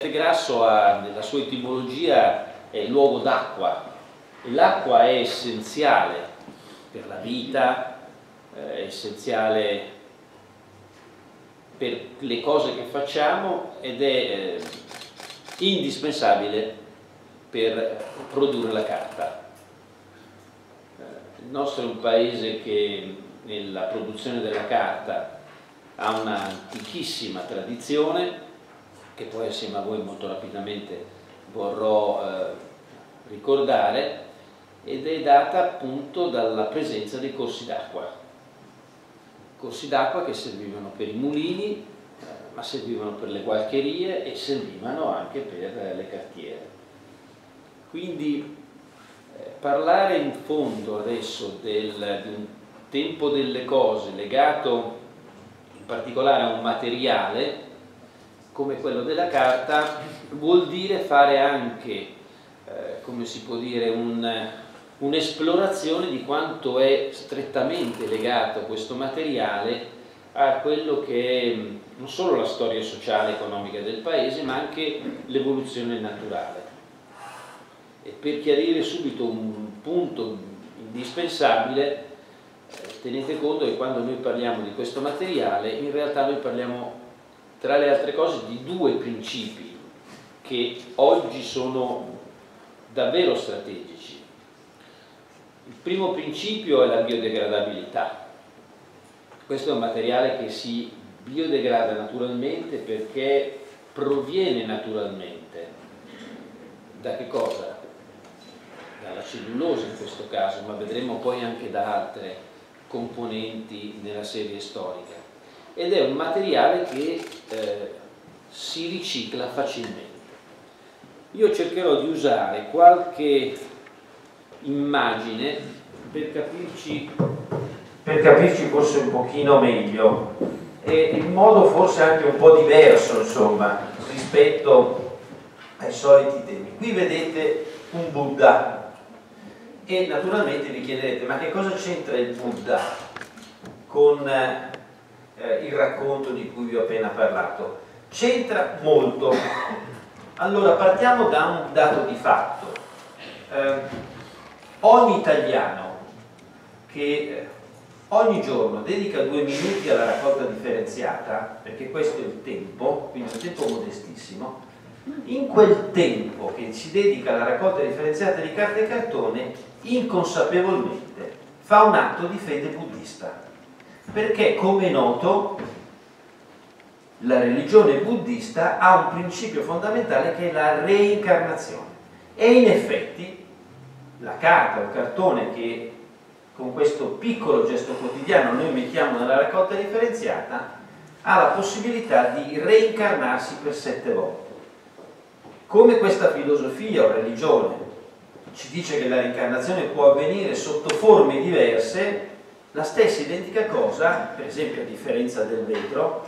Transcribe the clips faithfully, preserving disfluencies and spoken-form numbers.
Il grasso ha nella sua etimologia è luogo d'acqua e l'acqua è essenziale per la vita, è essenziale per le cose che facciamo ed è indispensabile per produrre la carta. Il nostro è un paese che nella produzione della carta ha un'antichissima tradizione che poi assieme a voi molto rapidamente vorrò eh, ricordare, ed è data appunto dalla presenza dei corsi d'acqua. Corsi d'acqua che servivano per i mulini, eh, ma servivano per le gualcherie e servivano anche per le cartiere. Quindi eh, parlare in fondo adesso del, di un tempo delle cose legato in particolare a un materiale come quello della carta vuol dire fare anche, eh, come si può dire, un'esplorazione di quanto è strettamente legato questo materiale a quello che è non solo la storia sociale e economica del paese, ma anche l'evoluzione naturale. E per chiarire subito un punto indispensabile, eh, tenete conto che quando noi parliamo di questo materiale, in realtà noi parliamo tra le altre cose di due principi che oggi sono davvero strategici. Il primo principio è la biodegradabilità. Questo è un materiale che si biodegrada naturalmente perché proviene naturalmente. Da che cosa? Dalla cellulosa in questo caso, ma vedremo poi anche da altre componenti nella serie storica. Ed è un materiale che eh, si ricicla facilmente. Io cercherò di usare qualche immagine per capirci, per capirci forse un pochino meglio e in modo forse anche un po' diverso, insomma, rispetto ai soliti temi. Qui vedete un Buddha e naturalmente vi chiederete: ma che cosa c'entra il Buddha con eh, il racconto di cui vi ho appena parlato? C'entra molto. Allora, partiamo da un dato di fatto. Eh, ogni italiano che ogni giorno dedica due minuti alla raccolta differenziata, perché questo è il tempo, quindi un tempo modestissimo, in quel tempo che si dedica alla raccolta differenziata di carta e cartone, inconsapevolmente fa un atto di fede buddista. Perché, come è noto, la religione buddista ha un principio fondamentale che è la reincarnazione. E in effetti la carta o il cartone che con questo piccolo gesto quotidiano noi mettiamo nella raccolta differenziata ha la possibilità di reincarnarsi per sette volte. Come questa filosofia o religione ci dice che la reincarnazione può avvenire sotto forme diverse, la stessa identica cosa, per esempio a differenza del vetro,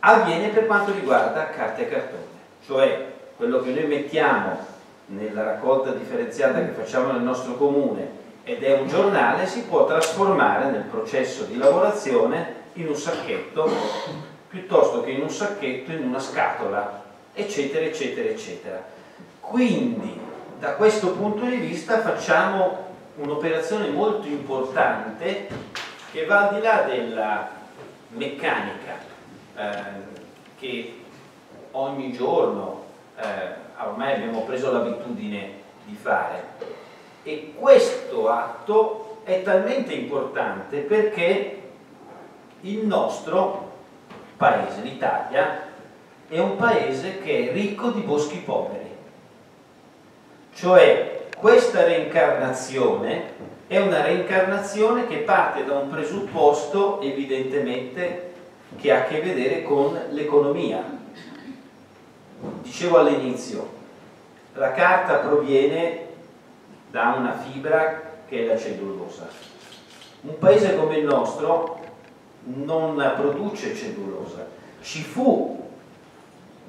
avviene per quanto riguarda carta e cartone. Cioè, quello che noi mettiamo nella raccolta differenziata che facciamo nel nostro comune ed è un giornale, si può trasformare nel processo di lavorazione in un sacchetto, piuttosto che in un sacchetto, in una scatola, eccetera, eccetera, eccetera. Quindi, da questo punto di vista, facciamo un'operazione molto importante che va al di là della meccanica eh, che ogni giorno eh, ormai abbiamo preso l'abitudine di fare. E questo atto è talmente importante perché il nostro paese, l'Italia, è un paese che è ricco di boschi poveri. Cioè, questa reincarnazione è una reincarnazione che parte da un presupposto evidentemente che ha a che vedere con l'economia. Dicevo all'inizio, la carta proviene da una fibra che è la cellulosa. Un paese come il nostro non produce cellulosa. Ci fu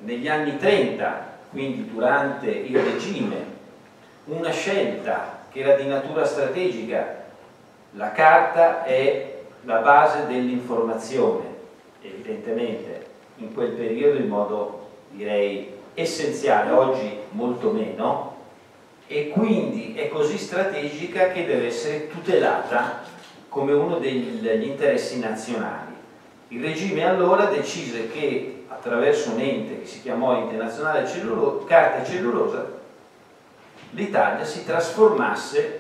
negli anni trenta, quindi durante il regime, una scelta che era di natura strategica. La carta è la base dell'informazione, evidentemente in quel periodo in modo, direi, essenziale, oggi molto meno, e quindi è così strategica che deve essere tutelata come uno degli, degli interessi nazionali. Il regime allora decise che attraverso un ente che si chiamò Ente Nazionale Carta Cellulosa l'Italia si trasformasse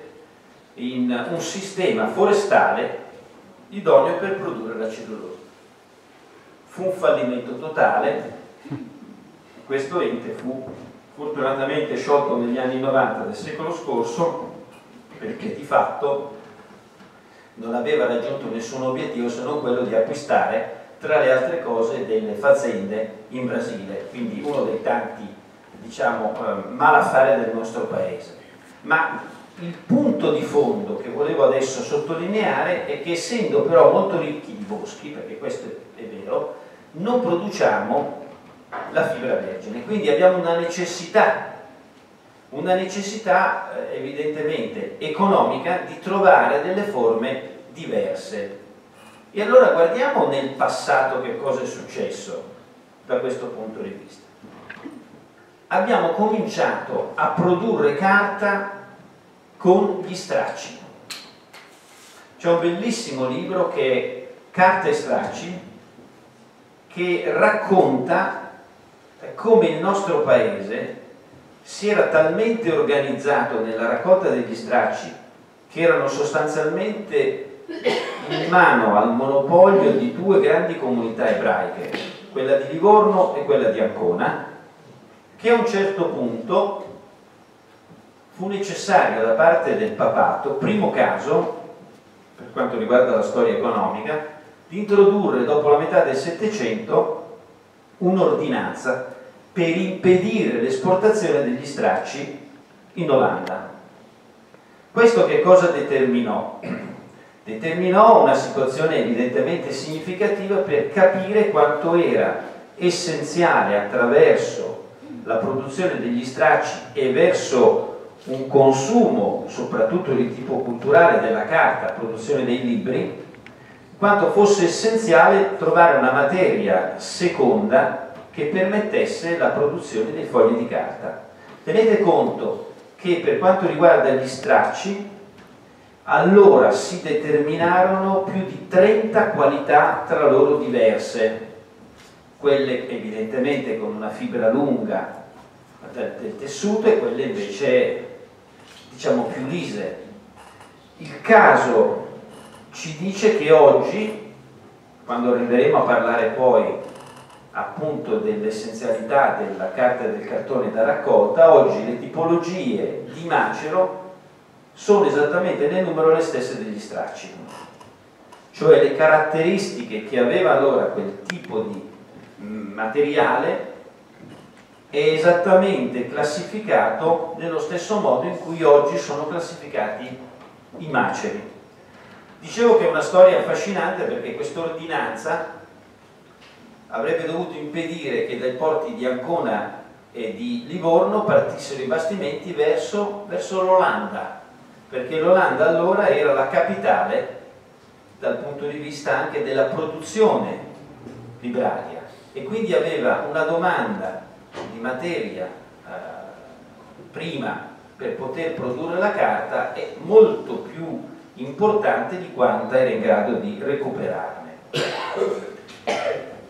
in un sistema forestale idoneo per produrre la cellulosa. Fu un fallimento totale. Questo ente fu fortunatamente sciolto negli anni novanta del secolo scorso, perché di fatto non aveva raggiunto nessun obiettivo se non quello di acquistare, tra le altre cose, delle faziende in Brasile, quindi uno dei tanti, diciamo, malaffari del nostro paese. Ma il punto di fondo che volevo adesso sottolineare è che, essendo però molto ricchi di boschi, perché questo è vero, non produciamo la fibra vergine, quindi abbiamo una necessità una necessità evidentemente economica di trovare delle forme diverse. E allora guardiamo nel passato che cosa è successo. Da questo punto di vista abbiamo cominciato a produrre carta con gli stracci. C'è un bellissimo libro che è Carta e stracci, che racconta come il nostro paese si era talmente organizzato nella raccolta degli stracci che erano sostanzialmente in mano al monopolio di due grandi comunità ebraiche, quella di Livorno e quella di Ancona, che a un certo punto fu necessario da parte del papato, primo caso per quanto riguarda la storia economica, di introdurre dopo la metà del Settecento un'ordinanza per impedire l'esportazione degli stracci in Olanda. Questo che cosa determinò? Determinò una situazione evidentemente significativa per capire quanto era essenziale, attraverso la produzione degli stracci e verso un consumo soprattutto di tipo culturale della carta, produzione dei libri, quanto fosse essenziale trovare una materia seconda che permettesse la produzione dei fogli di carta. Tenete conto che per quanto riguarda gli stracci, allora si determinarono più di trenta qualità tra loro diverse, quelle evidentemente con una fibra lunga del tessuto e quelle invece, diciamo, più lise. Il caso ci dice che oggi, quando arriveremo a parlare poi appunto dell'essenzialità della carta e del cartone da raccolta, oggi le tipologie di macero sono esattamente nel numero le stesse degli stracci, cioè le caratteristiche che aveva allora quel tipo di materiale è esattamente classificato nello stesso modo in cui oggi sono classificati i maceri. Dicevo che è una storia affascinante, perché quest'ordinanza avrebbe dovuto impedire che dai porti di Ancona e di Livorno partissero i bastimenti verso, verso l'Olanda, perché l'Olanda allora era la capitale dal punto di vista anche della produzione libraria, e quindi aveva una domanda di materia eh, prima per poter produrre la carta è molto più importante di quanta era in grado di recuperarne.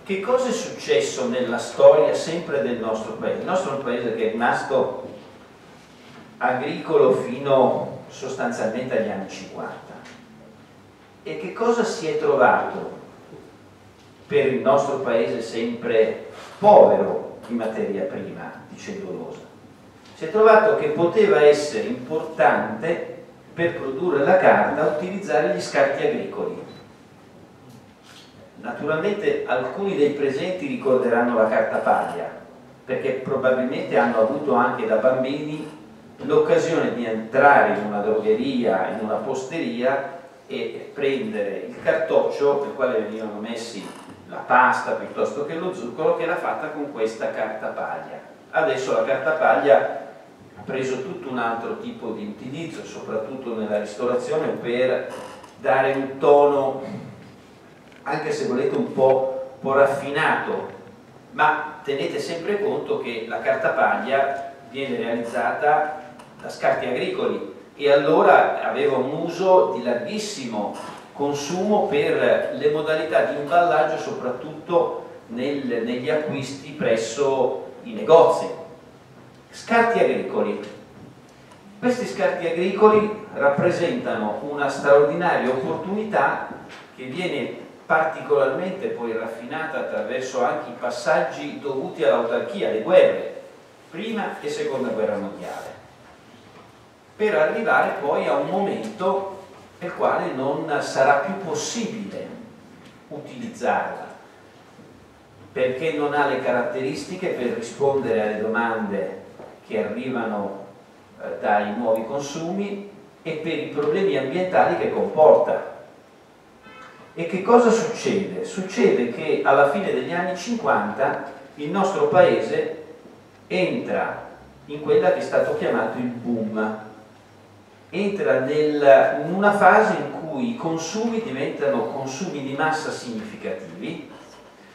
Che cosa è successo nella storia sempre del nostro paese? Il nostro è un paese che è rimasto agricolo fino sostanzialmente agli anni cinquanta. E che cosa si è trovato per il nostro paese sempre povero di materia prima, di cellulosa? Si è trovato che poteva essere importante per produrre la carta utilizzare gli scarti agricoli. Naturalmente alcuni dei presenti ricorderanno la carta paglia, perché probabilmente hanno avuto anche da bambini l'occasione di entrare in una drogheria, in una posteria e prendere il cartoccio nel quale venivano messi la pasta piuttosto che lo zucchero, che era fatta con questa carta paglia. Adesso la carta paglia ha preso tutto un altro tipo di utilizzo, soprattutto nella ristorazione, per dare un tono, anche se volete, un po', un po' raffinato, ma tenete sempre conto che la cartapaglia viene realizzata da scarti agricoli e allora aveva un uso di larghissimo consumo per le modalità di imballaggio, soprattutto nel, negli acquisti presso i negozi. Scarti agricoli. Questi scarti agricoli rappresentano una straordinaria opportunità che viene particolarmente poi raffinata attraverso anche i passaggi dovuti all'autarchia, alle guerre, prima e seconda guerra mondiale, per arrivare poi a un momento nel quale non sarà più possibile utilizzarla, perché non ha le caratteristiche per rispondere alle domande che arrivano eh, dai nuovi consumi e per i problemi ambientali che comporta. E che cosa succede? Succede che alla fine degli anni cinquanta il nostro paese entra in quella che è stato chiamato il boom, entra nel, in una fase in cui i consumi diventano consumi di massa significativi,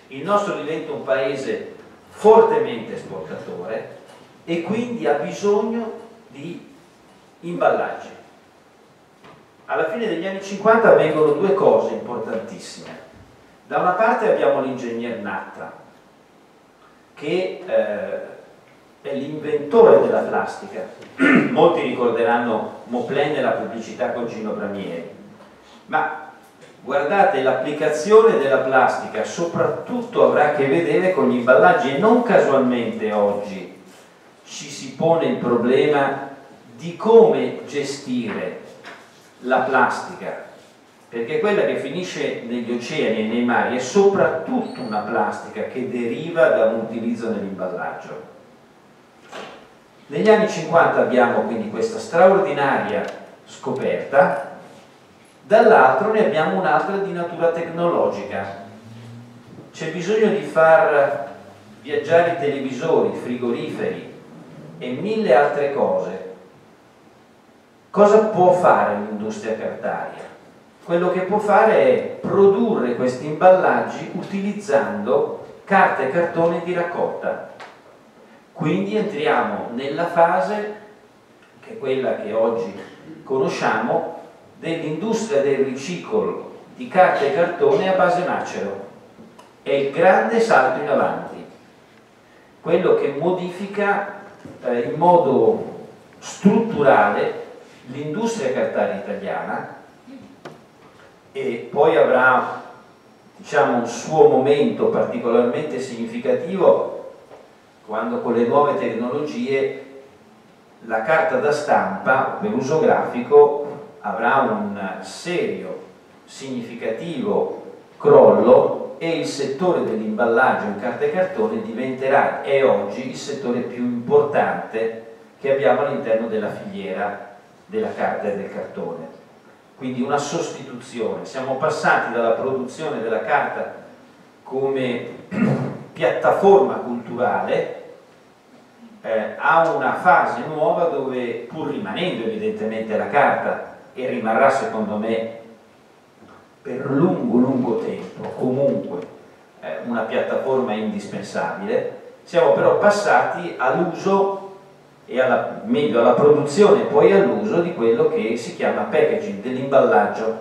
il nostro diventa un paese fortemente esportatore e quindi ha bisogno di imballaggi. Alla fine degli anni cinquanta avvengono due cose importantissime. Da una parte abbiamo l'ingegner Natta, che eh, è l'inventore della plastica. Molti ricorderanno Moplin nella pubblicità con Gino Bramieri, ma guardate, l'applicazione della plastica soprattutto avrà a che vedere con gli imballaggi e non casualmente oggi ci si pone il problema di come gestire la plastica, perché quella che finisce negli oceani e nei mari è soprattutto una plastica che deriva da un utilizzo nell'imballaggio. Negli anni cinquanta abbiamo quindi questa straordinaria scoperta, dall'altro ne abbiamo un'altra di natura tecnologica. C'è bisogno di far viaggiare i televisori, i frigoriferi e mille altre cose. Cosa può fare l'industria cartaria? Quello che può fare è produrre questi imballaggi utilizzando carta e cartone di raccolta. Quindi entriamo nella fase, che è quella che oggi conosciamo, dell'industria del riciclo di carta e cartone a base macero. È il grande salto in avanti, quello che modifica eh, in modo strutturale l'industria cartaria italiana e poi avrà, diciamo, un suo momento particolarmente significativo quando con le nuove tecnologie la carta da stampa per uso grafico avrà un serio, significativo crollo e il settore dell'imballaggio in carta e cartone diventerà, è oggi, il settore più importante che abbiamo all'interno della filiera della carta e del cartone. Quindi una sostituzione, siamo passati dalla produzione della carta come piattaforma culturale eh, ha una fase nuova dove, pur rimanendo evidentemente la carta, e rimarrà secondo me per lungo lungo tempo comunque eh, una piattaforma indispensabile, siamo però passati all'uso e alla, meglio alla produzione e poi all'uso di quello che si chiama packaging, dell'imballaggio.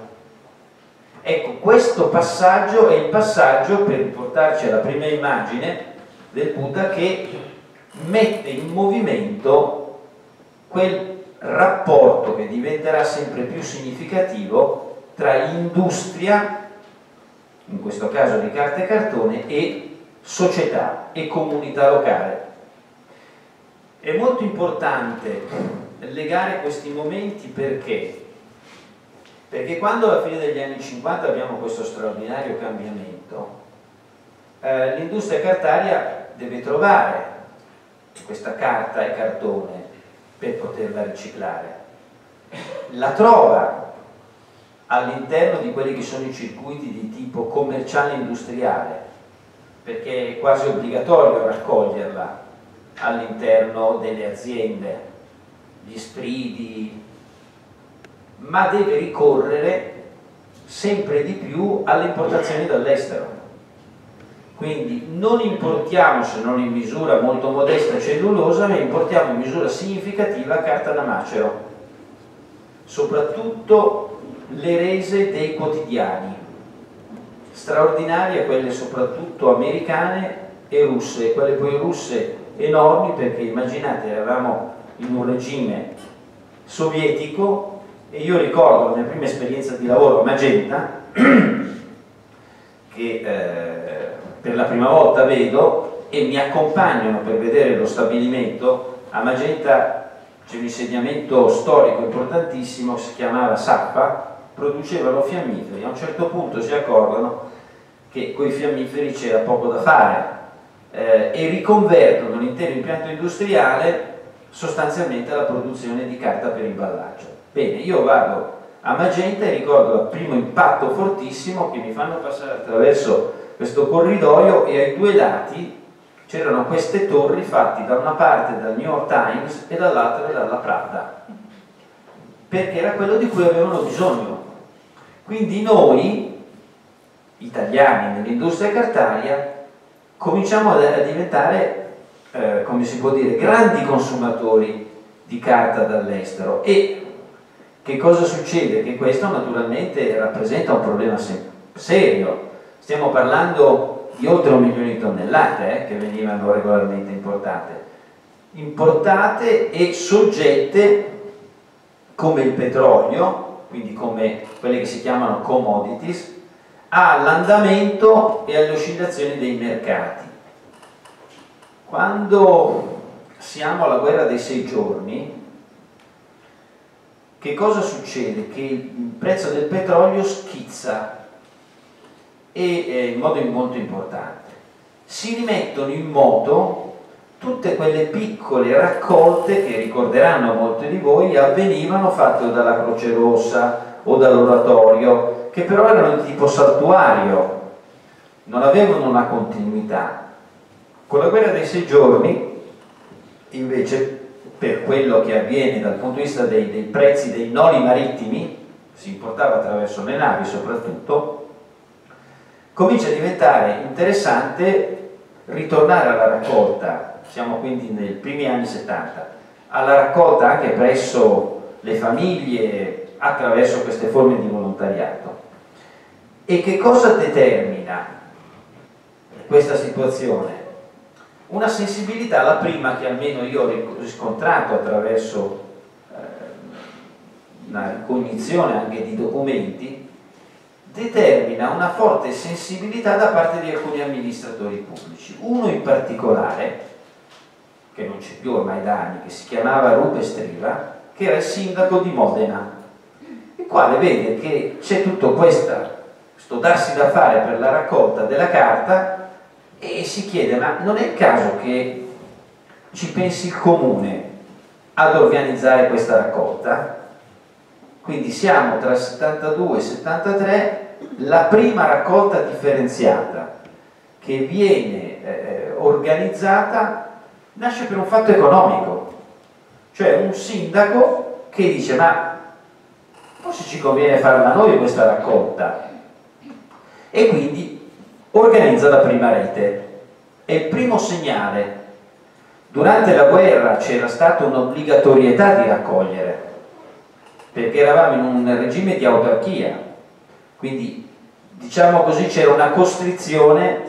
Ecco, questo passaggio è il passaggio per portarci alla prima immagine del Buddha, che mette in movimento quel rapporto che diventerà sempre più significativo tra industria, in questo caso di carta e cartone, e società e comunità locale. È molto importante legare questi momenti perché Perché quando alla fine degli anni cinquanta abbiamo questo straordinario cambiamento, eh, l'industria cartaria deve trovare questa carta e cartone per poterla riciclare. La trova all'interno di quelli che sono i circuiti di tipo commerciale industriale, perché è quasi obbligatorio raccoglierla all'interno delle aziende, gli sfridi, ma deve ricorrere sempre di più alle importazioni dall'estero. Quindi non importiamo, se non in misura molto modesta, cellulosa, ma importiamo in misura significativa carta da macero, soprattutto le rese dei quotidiani, straordinarie quelle soprattutto americane e russe, quelle poi russe enormi, perché immaginate, eravamo in un regime sovietico e io ricordo la mia prima esperienza di lavoro a Magenta che eh, per la prima volta vedo, e mi accompagnano per vedere lo stabilimento. A Magenta c'è un insediamento storico importantissimo, si chiamava Sapa, producevano fiammiferi. A un certo punto si accorgono che con i fiammiferi c'era poco da fare eh, e riconvertono l'intero impianto industriale sostanzialmente alla produzione di carta per imballaggio. Bene, io vado a Magenta e ricordo il primo impatto fortissimo che mi fanno passare attraverso questo corridoio e ai due lati c'erano queste torri fatte da una parte dal New York Times e dall'altra dalla Prada, perché era quello di cui avevano bisogno. Quindi noi, italiani nell'industria cartaria, cominciamo a diventare Eh, come si può dire, grandi consumatori di carta dall'estero. E che cosa succede? Che questo naturalmente rappresenta un problema serio. Stiamo parlando di oltre un milione di tonnellate eh, che venivano regolarmente importate importate e soggette, come il petrolio, quindi come quelle che si chiamano commodities, all'andamento e alle oscillazioni dei mercati. Quando siamo alla guerra dei sei giorni, che cosa succede? Che il prezzo del petrolio schizza, e eh, in modo molto importante. Si rimettono in moto tutte quelle piccole raccolte che, ricorderanno molti di voi, avvenivano fatte dalla Croce Rossa o dall'oratorio, che però erano di tipo saltuario, non avevano una continuità. Con la guerra dei sei giorni, invece, per quello che avviene dal punto di vista dei, dei prezzi dei noli marittimi, si importava attraverso le navi soprattutto, comincia a diventare interessante ritornare alla raccolta. Siamo quindi nei primi anni settanta, alla raccolta anche presso le famiglie attraverso queste forme di volontariato. E che cosa determina questa situazione? Una sensibilità, la prima che almeno io ho riscontrato attraverso eh, una ricognizione anche di documenti, determina una forte sensibilità da parte di alcuni amministratori pubblici. Uno in particolare, che non c'è più ormai da anni, che si chiamava Rubbi Strella, che era il sindaco di Modena, il quale vede che c'è tutto questa, questo darsi da fare per la raccolta della carta, e si chiede: ma non è il caso che ci pensi il comune ad organizzare questa raccolta? Quindi siamo tra settantadue e settantatré, la prima raccolta differenziata che viene eh, organizzata nasce per un fatto economico, cioè un sindaco che dice: ma forse ci conviene farla noi questa raccolta, e quindi organizza la prima rete. È il primo segnale. Durante la guerra c'era stata un'obbligatorietà di raccogliere, perché eravamo in un regime di autarchia, quindi diciamo così c'era una costrizione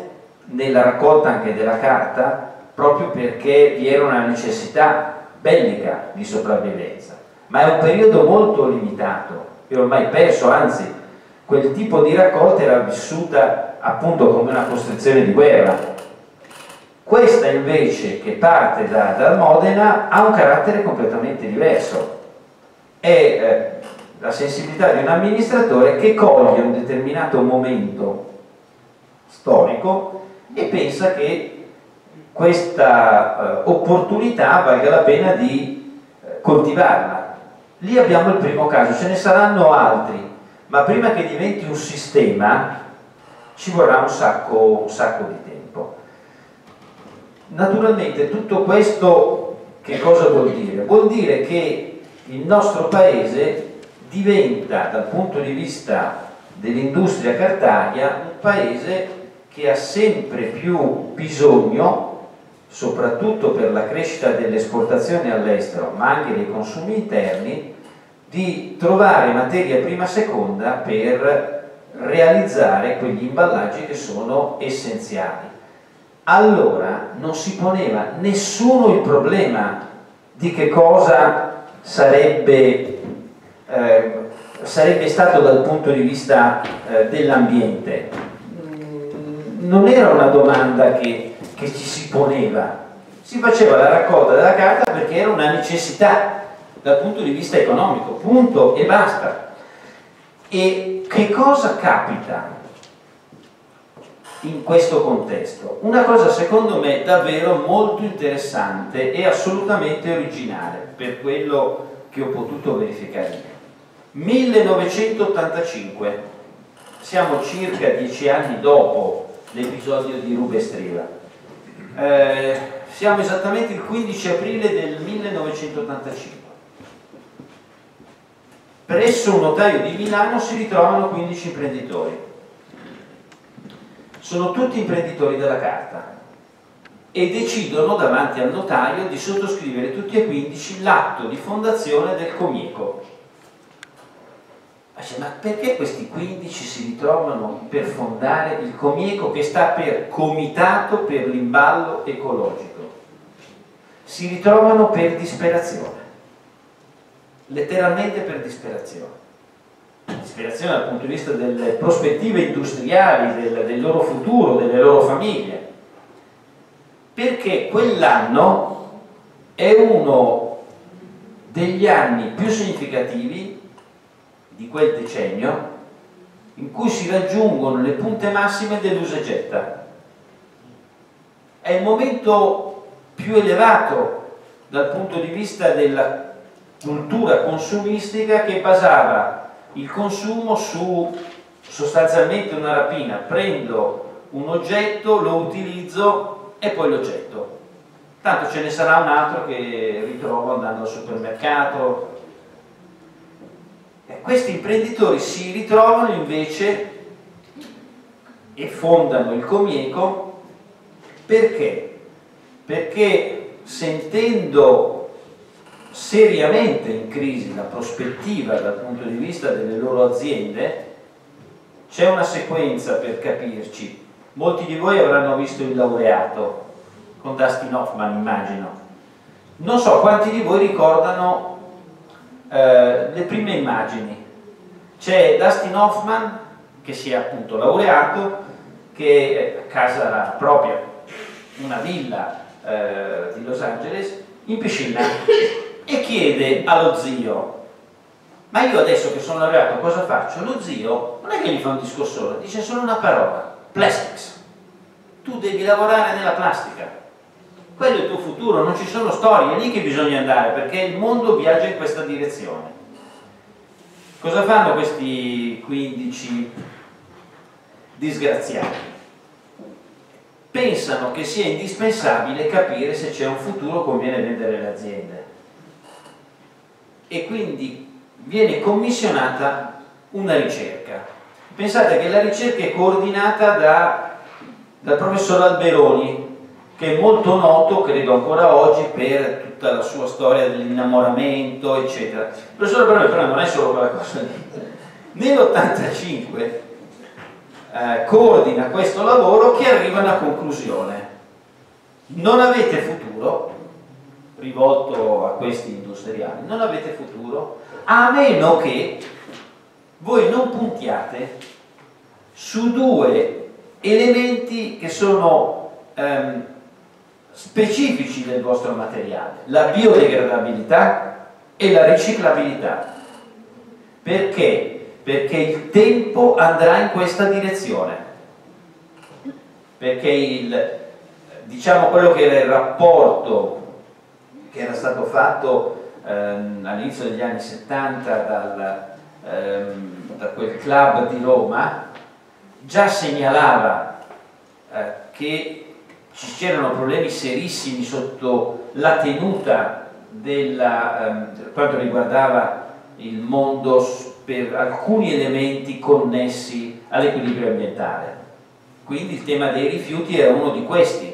nella raccolta anche della carta, proprio perché vi era una necessità bellica di sopravvivenza. Ma è un periodo molto limitato e ormai perso, anzi quel tipo di raccolta era vissuta appunto come una costrizione di guerra. Questa invece, che parte da, da Modena, ha un carattere completamente diverso. È eh, la sensibilità di un amministratore che coglie un determinato momento storico e pensa che questa eh, opportunità valga la pena di eh, coltivarla. Lì abbiamo il primo caso, ce ne saranno altri, ma prima che diventi un sistema ci vorrà un sacco, un sacco di tempo. Naturalmente tutto questo che cosa vuol dire? Vuol dire che il nostro paese diventa, dal punto di vista dell'industria cartaria, un paese che ha sempre più bisogno, soprattutto per la crescita delle esportazioni all'estero, ma anche dei consumi interni, di trovare materia prima seconda per realizzare quegli imballaggi che sono essenziali. Allora non si poneva nessuno il problema di che cosa sarebbe, eh, sarebbe stato dal punto di vista eh, dell'ambiente. Non era una domanda che, che ci si poneva, si faceva la raccolta della carta perché era una necessità dal punto di vista economico, punto e basta. E che cosa capita in questo contesto? Una cosa secondo me davvero molto interessante e assolutamente originale, per quello che ho potuto verificare. millenovecentottantacinque, siamo circa dieci anni dopo l'episodio di Rubbi Strella. Eh, siamo esattamente il quindici aprile del millenovecentottantacinque. Presso un notaio di Milano si ritrovano quindici imprenditori. Sono tutti imprenditori della carta e decidono davanti al notaio di sottoscrivere tutti e quindici l'atto di fondazione del Comieco. Ma, cioè, ma perché questi quindici si ritrovano per fondare il Comieco, che sta per Comitato per l'Imballo Ecologico? Si ritrovano per disperazione, letteralmente per disperazione. Disperazione dal punto di vista delle prospettive industriali, del, del loro futuro, delle loro famiglie, perché quell'anno è uno degli anni più significativi di quel decennio in cui si raggiungono le punte massime dell'usa e getta. È il momento più elevato dal punto di vista della cultura consumistica, che basava il consumo su sostanzialmente una rapina: prendo un oggetto, lo utilizzo e poi lo getto, tanto ce ne sarà un altro che ritrovo andando al supermercato. E questi imprenditori si ritrovano invece e fondano il Comieco perché? Perché, sentendo seriamente in crisi la prospettiva dal punto di vista delle loro aziende, c'è una sequenza per capirci. Molti di voi avranno visto Il Laureato con Dustin Hoffman, immagino. Non so quanti di voi ricordano eh, le prime immagini. C'è Dustin Hoffman che si è appunto laureato, che a casa propria, una villa eh, di Los Angeles, in piscina, e chiede allo zio: ma io adesso che sono laureato cosa faccio? Lo zio non è che gli fa un discorsone, dice solo una parola: plastics. Tu devi lavorare nella plastica, quello è il tuo futuro, non ci sono storie, è lì che bisogna andare, perché il mondo viaggia in questa direzione. Cosa fanno questi quindici disgraziati? Pensano che sia indispensabile capire se c'è un futuro, conviene vendere le aziende, e quindi viene commissionata una ricerca. Pensate che la ricerca è coordinata da, dal professor Alberoni, che è molto noto, credo ancora oggi, per tutta la sua storia dell'innamoramento eccetera. Il professor Alberoni però non è solo quella cosa lì. Nell'ottantacinque eh, coordina questo lavoro, che arriva a una conclusione: non avete futuro, rivolto a questi industriali, non avete futuro a meno che voi non puntiate su due elementi che sono ehm, specifici del vostro materiale: la biodegradabilità e la riciclabilità. Perché? Perché il tempo andrà in questa direzione, perché il, diciamo, quello che era il rapporto che era stato fatto ehm, all'inizio degli anni settanta dal, ehm, da quel club di Roma, già segnalava eh, che ci c'erano problemi serissimi sotto la tenuta della, ehm, per quanto riguardava il mondo, per alcuni elementi connessi all'equilibrio ambientale. Quindi il tema dei rifiuti era uno di questi.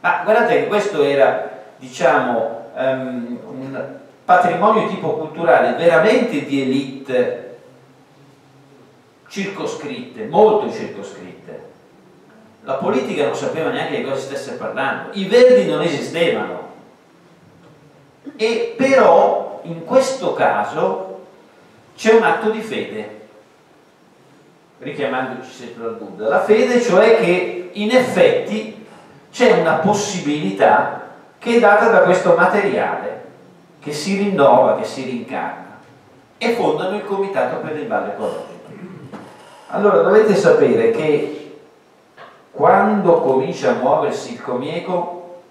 Ma guardate che questo era, diciamo, um, un patrimonio tipo culturale veramente di elite circoscritte, molto circoscritte. La politica non sapeva neanche di cosa stesse parlando, i verdi non esistevano. E però in questo caso c'è un atto di fede, richiamandoci sempre al Buddha, la fede, cioè che in effetti c'è una possibilità che è data da questo materiale che si rinnova, che si rincarna, e fondano il Comitato per il Valle Ecologico. Allora dovete sapere che quando comincia a muoversi il Comieco,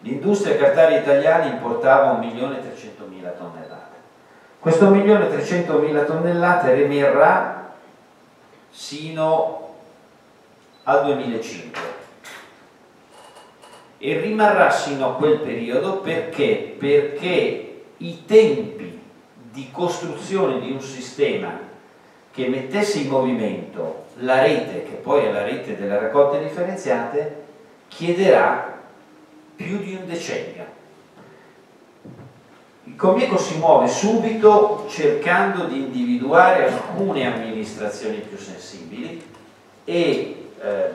l'industria cartaria italiana importava un milione trecentomila tonnellate. Questo un milione trecentomila tonnellate rimarrà sino al duemilacinque e rimarrà sino a quel periodo perché, perché i tempi di costruzione di un sistema che mettesse in movimento la rete, che poi è la rete delle raccolte differenziate, chiederà più di un decennio. Il Comieco si muove subito cercando di individuare alcune amministrazioni più sensibili e eh,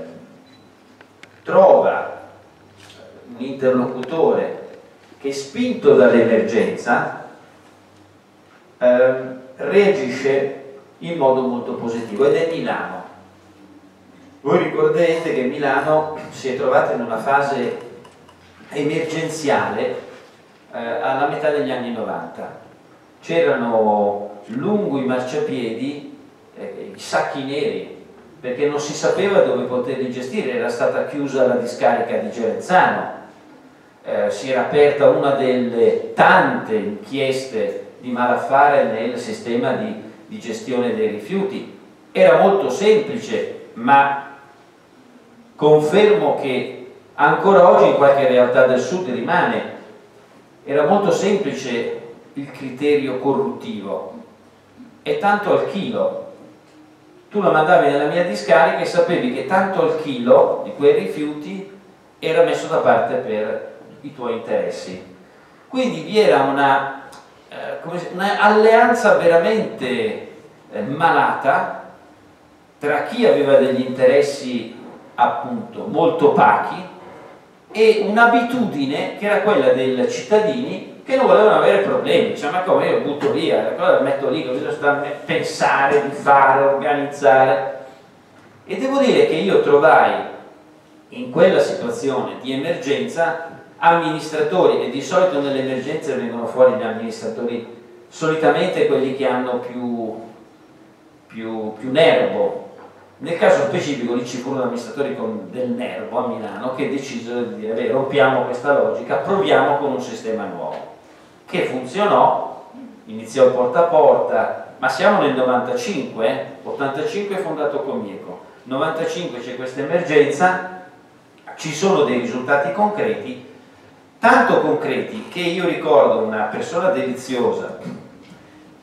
trova un interlocutore che, spinto dall'emergenza, eh, reagisce in modo molto positivo, ed è Milano. Voi ricorderete che Milano si è trovata in una fase emergenziale alla metà degli anni novanta. C'erano lungo i marciapiedi, eh, i sacchi neri, perché non si sapeva dove poterli gestire. Era stata chiusa la discarica di Gerenzano, eh, si era aperta una delle tante inchieste di malaffare nel sistema di, di gestione dei rifiuti. Era molto semplice, ma confermo che ancora oggi in qualche realtà del sud rimane. Era molto semplice il criterio corruttivo, è tanto al chilo. Tu la mandavi nella mia discarica e sapevi che tanto al chilo di quei rifiuti era messo da parte per i tuoi interessi. Quindi vi era una, eh, come se, una alleanza veramente eh, malata tra chi aveva degli interessi appunto molto opachi e un'abitudine che era quella dei cittadini che non volevano avere problemi. Dice, ma come, io butto via, la cosa la metto lì, così bisogna pensare, di fare, organizzare. E devo dire che io trovai in quella situazione di emergenza amministratori, e di solito nelle emergenze vengono fuori gli amministratori, solitamente quelli che hanno più, più, più nervo. Nel caso specifico lì ci furono amministratori con del nervo a Milano che decisero di dire, beh, rompiamo questa logica, proviamo con un sistema nuovo, che funzionò, iniziò porta a porta, ma siamo nel novantacinque, ottantacinque è fondato Comieco, novantacinque c'è questa emergenza, ci sono dei risultati concreti, tanto concreti che io ricordo una persona deliziosa,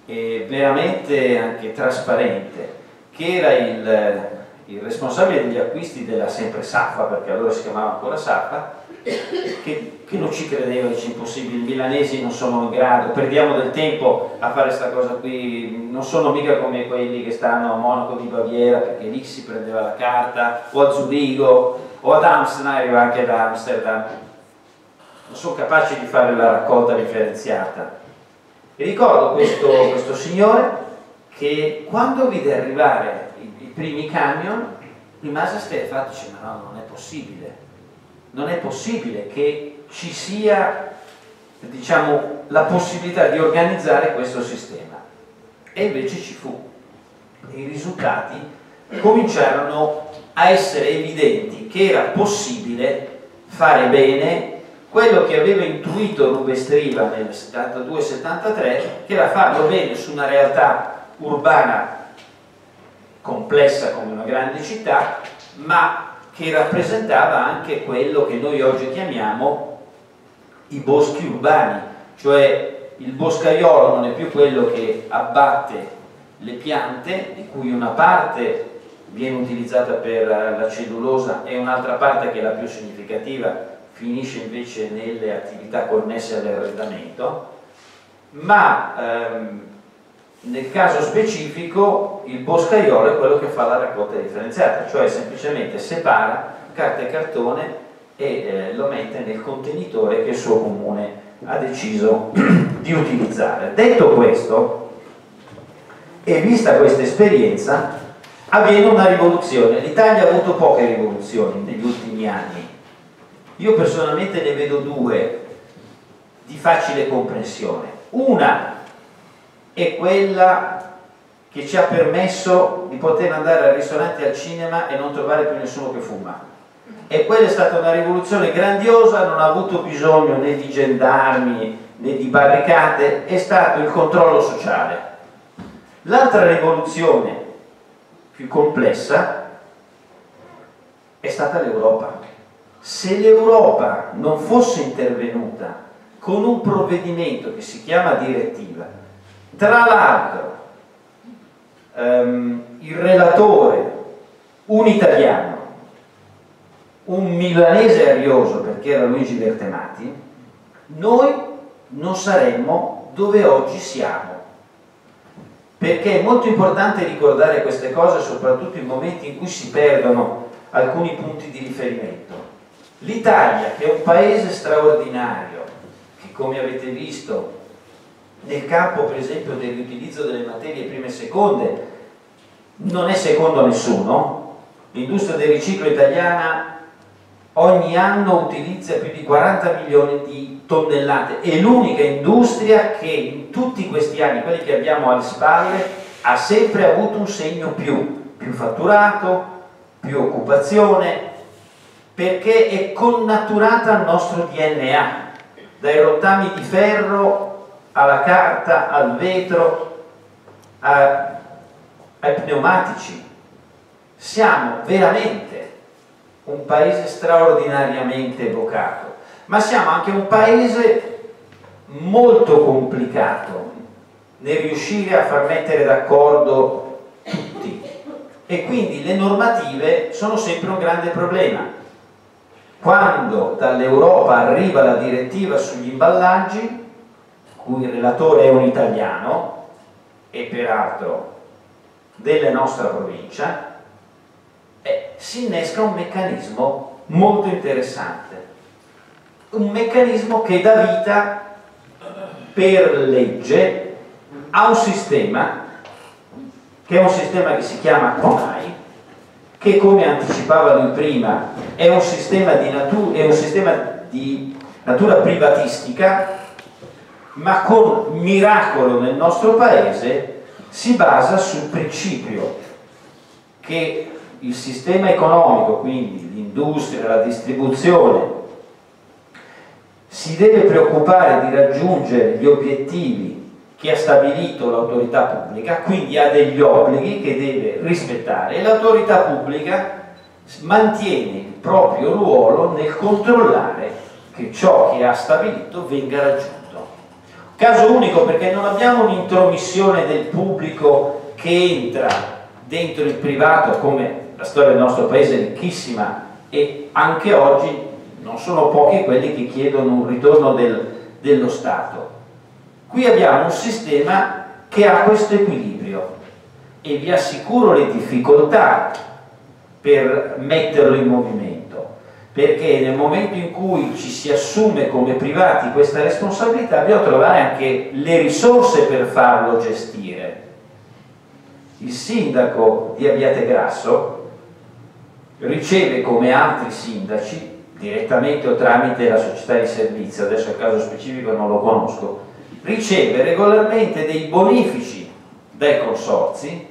e veramente anche trasparente, che era il, il responsabile degli acquisti della sempre Sapa, perché allora si chiamava ancora Sapa, che, che non ci credeva, dice, impossibile, i milanesi non sono in grado, perdiamo del tempo a fare questa cosa qui, non sono mica come quelli che stanno a Monaco di Baviera, perché lì si prendeva la carta, o a Zurigo, o ad Amsterdam, arriva anche ad Amsterdam, non sono capaci di fare la raccolta differenziata. E ricordo questo, questo signore, che quando vide arrivare i, i primi camion rimase sterefatto, dice, ma no, non è possibile, non è possibile che ci sia, diciamo, la possibilità di organizzare questo sistema. E invece ci fu. I risultati cominciarono a essere evidenti, che era possibile fare bene quello che aveva intuito Rubbi Strella nel settantadue settantatré, che era farlo bene su una realtà urbana complessa come una grande città, ma che rappresentava anche quello che noi oggi chiamiamo i boschi urbani, cioè il boscaiolo non è più quello che abbatte le piante, di cui una parte viene utilizzata per la cellulosa e un'altra parte, che è la più significativa, finisce invece nelle attività connesse all'arredamento, ma ehm, nel caso specifico il boscaiolo è quello che fa la raccolta differenziata, cioè semplicemente separa carta e cartone e eh, lo mette nel contenitore che il suo comune ha deciso di utilizzare. Detto questo, e vista questa esperienza, avviene una rivoluzione. L'Italia ha avuto poche rivoluzioni negli ultimi anni, io personalmente ne vedo due di facile comprensione. Una è quella che ci ha permesso di poter andare al ristorante e al cinema e non trovare più nessuno che fuma, e quella è stata una rivoluzione grandiosa, non ha avuto bisogno né di gendarmi né di barricate, è stato il controllo sociale. L'altra rivoluzione più complessa è stata l'Europa. Se l'Europa non fosse intervenuta con un provvedimento che si chiama direttiva, tra l'altro ehm, il relatore, un italiano, un milanese arioso perché era Luigi Bertemati, noi non saremmo dove oggi siamo. Perché è molto importante ricordare queste cose, soprattutto in momenti in cui si perdono alcuni punti di riferimento. L'Italia, che è un paese straordinario, che come avete visto nel campo per esempio dell'utilizzo delle materie prime e seconde, non è secondo a nessuno. L'industria del riciclo italiana ogni anno utilizza più di quaranta milioni di tonnellate, è l'unica industria che in tutti questi anni, quelli che abbiamo alle spalle, ha sempre avuto un segno più, più fatturato, più occupazione, perché è connaturata al nostro D N A, dai rottami di ferro alla carta, al vetro, a, ai pneumatici. Siamo veramente un paese straordinariamente evocato, ma siamo anche un paese molto complicato nel riuscire a far mettere d'accordo tutti, e quindi le normative sono sempre un grande problema. Quando dall'Europa arriva la direttiva sugli imballaggi, cui il relatore è un italiano e peraltro della nostra provincia, Eh, si innesca un meccanismo molto interessante, un meccanismo che dà vita per legge a un sistema che è un sistema che si chiama CONAI, che, come anticipava lui prima, è un sistema di, natu- è un sistema di natura privatistica, ma con miracolo nel nostro paese si basa sul principio che il sistema economico, quindi l'industria, la distribuzione, si deve preoccupare di raggiungere gli obiettivi che ha stabilito l'autorità pubblica, quindi ha degli obblighi che deve rispettare, e l'autorità pubblica mantiene il proprio ruolo nel controllare che ciò che ha stabilito venga raggiunto. Caso unico, perché non abbiamo un'intromissione del pubblico che entra dentro il privato, come la storia del nostro paese è ricchissima, e anche oggi non sono pochi quelli che chiedono un ritorno del, dello Stato. Qui abbiamo un sistema che ha questo equilibrio, e vi assicuro le difficoltà per metterlo in movimento, perché nel momento in cui ci si assume come privati questa responsabilità dobbiamo trovare anche le risorse per farlo gestire. Il sindaco di Abbiategrasso riceve, come altri sindaci, direttamente o tramite la società di servizio, adesso il caso specifico non lo conosco, riceve regolarmente dei bonifici dai consorzi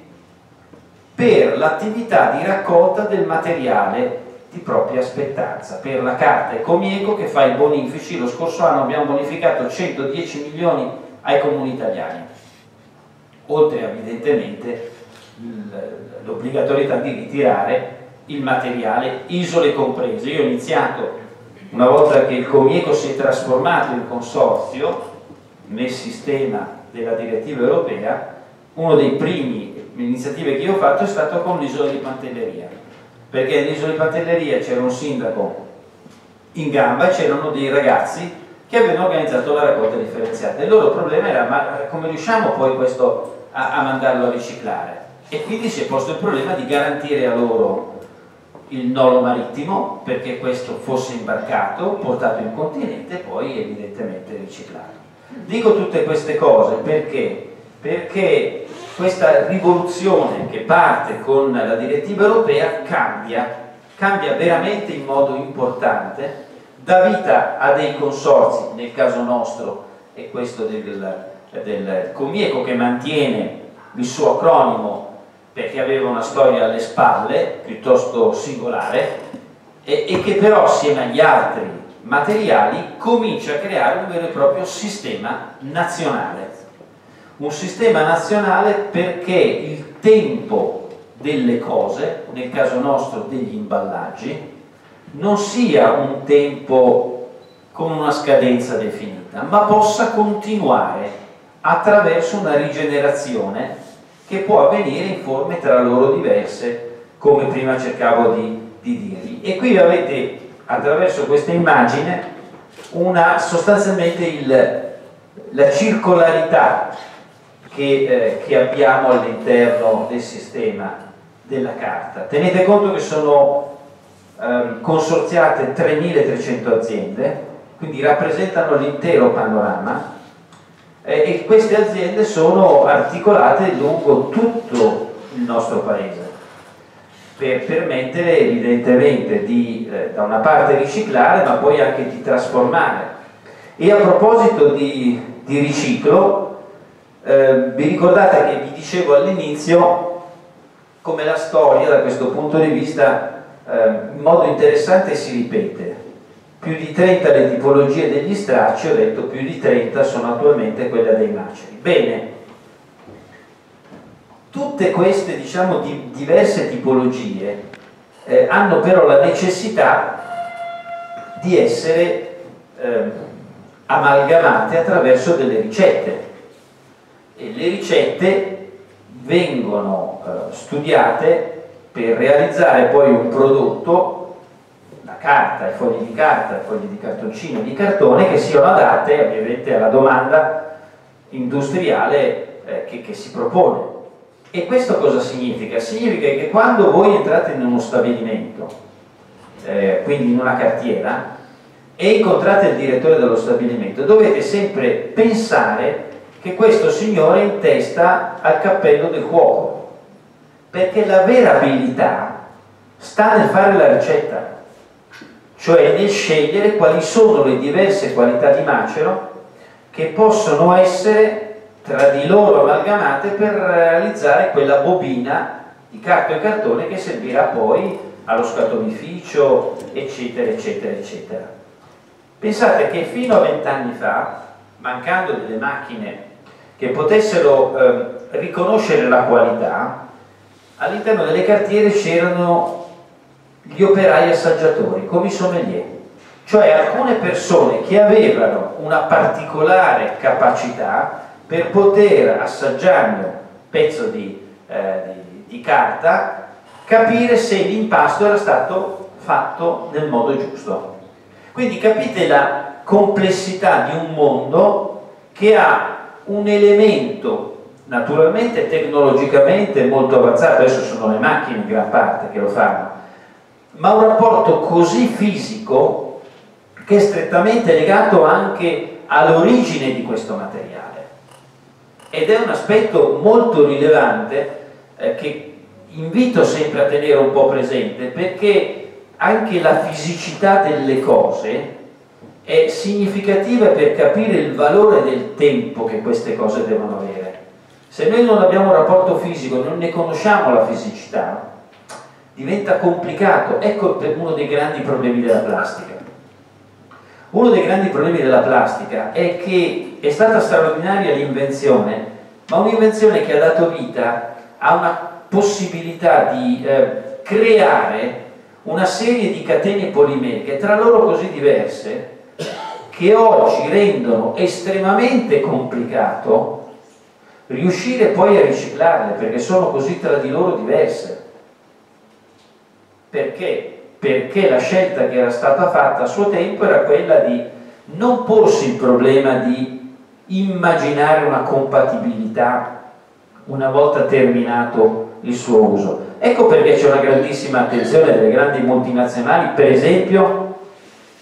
per l'attività di raccolta del materiale di propria spettanza. Per la carta è Comieco che fa i bonifici, lo scorso anno abbiamo bonificato centodieci milioni ai comuni italiani, oltre evidentemente l'obbligatorietà di ritirare il materiale, isole comprese. Io ho iniziato, una volta che il Comieco si è trasformato in consorzio nel sistema della direttiva europea, uno dei primi iniziative che io ho fatto è stato con l'isola di Pantelleria, perché nell'isola di Pantelleria c'era un sindaco in gamba e c'erano dei ragazzi che avevano organizzato la raccolta differenziata. Il loro problema era: ma come riusciamo poi questo a, a mandarlo a riciclare? E quindi si è posto il problema di garantire a loro il nolo marittimo perché questo fosse imbarcato, portato in continente e poi evidentemente riciclato. Dico tutte queste cose perché? Perché questa rivoluzione che parte con la direttiva europea cambia, cambia veramente in modo importante, dà vita a dei consorzi, nel caso nostro è questo del, del Comieco, che mantiene il suo acronimo perché aveva una storia alle spalle piuttosto singolare e, e che però assieme agli altri materiali comincia a creare un vero e proprio sistema nazionale. Un sistema nazionale perché il tempo delle cose, nel caso nostro degli imballaggi, non sia un tempo con una scadenza definita, ma possa continuare attraverso una rigenerazione che può avvenire in forme tra loro diverse, come prima cercavo di, di dirvi. E qui avete attraverso questa immagine una, sostanzialmente il, la circolarità Che, eh, che abbiamo all'interno del sistema della carta. Tenete conto che sono ehm, consorziate tremilatrecento aziende, quindi rappresentano l'intero panorama eh, e queste aziende sono articolate lungo tutto il nostro paese per permettere evidentemente di eh, da una parte riciclare ma poi anche di trasformare. E a proposito di, di riciclo, Eh, vi ricordate che vi dicevo all'inizio come la storia da questo punto di vista eh, in modo interessante si ripete. Più di trenta le tipologie degli stracci, ho detto più di trenta sono attualmente quelle dei maceri. Bene, tutte queste diciamo di diverse tipologie eh, hanno però la necessità di essere eh, amalgamate attraverso delle ricette. E le ricette vengono eh, studiate per realizzare poi un prodotto, la carta, i fogli di carta, i fogli di cartoncino, di cartone, che siano adatte ovviamente alla domanda industriale eh, che, che si propone. E questo cosa significa? Significa che quando voi entrate in uno stabilimento, eh, quindi in una cartiera, e incontrate il direttore dello stabilimento, dovete sempre pensare che questo signore intesta al cappello del cuoco, perché la vera abilità sta nel fare la ricetta, cioè nel scegliere quali sono le diverse qualità di macero che possono essere tra di loro amalgamate per realizzare quella bobina di carta e cartone che servirà poi allo scatolificio, eccetera eccetera eccetera. Pensate che fino a vent'anni fa, mancando delle macchine che potessero eh, riconoscere la qualità, all'interno delle cartiere c'erano gli operai assaggiatori, come i sommelier, cioè alcune persone che avevano una particolare capacità per poter, assaggiando un pezzo di, eh, di, di carta, capire se l'impasto era stato fatto nel modo giusto. Quindi capite la complessità di un mondo che ha un elemento naturalmente tecnologicamente molto avanzato, adesso sono le macchine in gran parte che lo fanno, ma un rapporto così fisico che è strettamente legato anche all'origine di questo materiale, ed è un aspetto molto rilevante eh, che invito sempre a tenere un po' presente, perché anche la fisicità delle cose è significativa per capire il valore del tempo che queste cose devono avere. Se noi non abbiamo un rapporto fisico, non ne conosciamo la fisicità, diventa complicato. Ecco uno dei grandi problemi della plastica. Uno dei grandi problemi della plastica è che è stata straordinaria l'invenzione, ma un'invenzione che ha dato vita a una possibilità di eh, creare una serie di catene polimeriche tra loro così diverse che oggi rendono estremamente complicato riuscire poi a riciclarle, perché sono così tra di loro diverse. Perché? Perché la scelta che era stata fatta a suo tempo era quella di non porsi il problema di immaginare una compatibilità una volta terminato il suo uso. Ecco perché c'è una grandissima attenzione delle grandi multinazionali, per esempio,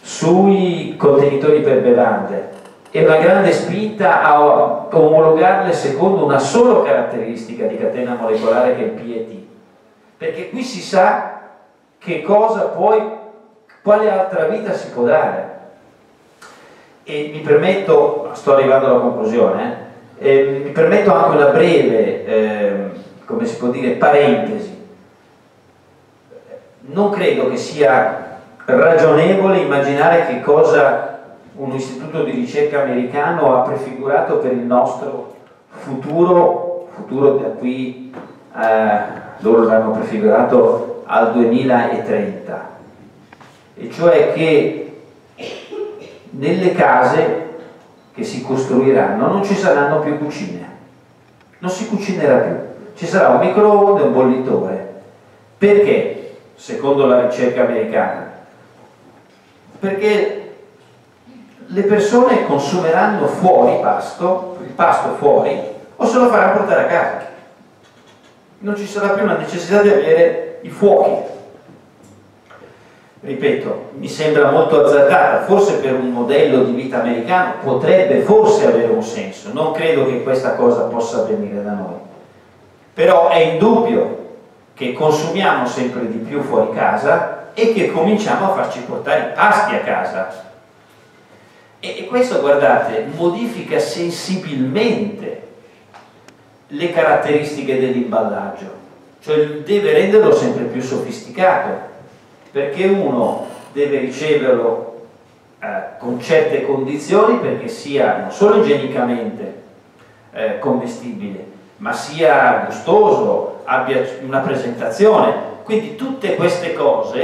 sui contenitori per bevande, e una grande spinta a omologarle secondo una sola caratteristica di catena molecolare, che è il P E T, perché qui si sa che cosa poi, quale altra vita si può dare. E mi permetto, sto arrivando alla conclusione, eh, eh, mi permetto anche una breve, eh, come si può dire, parentesi. Non credo che sia ragionevole immaginare che cosa un istituto di ricerca americano ha prefigurato per il nostro futuro, futuro da qui, eh, loro l'hanno prefigurato al duemilatrenta, e cioè che nelle case che si costruiranno non ci saranno più cucine, non si cucinerà più, ci sarà un microonde e un bollitore. Perché? Secondo la ricerca americana, perché le persone consumeranno fuori pasto, il pasto fuori, o se lo faranno portare a casa. Non ci sarà più la necessità di avere i fuochi. Ripeto, mi sembra molto azzardata, forse per un modello di vita americano potrebbe forse avere un senso, non credo che questa cosa possa avvenire da noi, però è indubbio che consumiamo sempre di più fuori casa e che cominciamo a farci portare i pasti a casa, e questo, guardate, modifica sensibilmente le caratteristiche dell'imballaggio, cioè deve renderlo sempre più sofisticato, perché uno deve riceverlo eh, con certe condizioni, perché sia non solo igienicamente eh, commestibile, ma sia gustoso, abbia una presentazione. Quindi tutte queste cose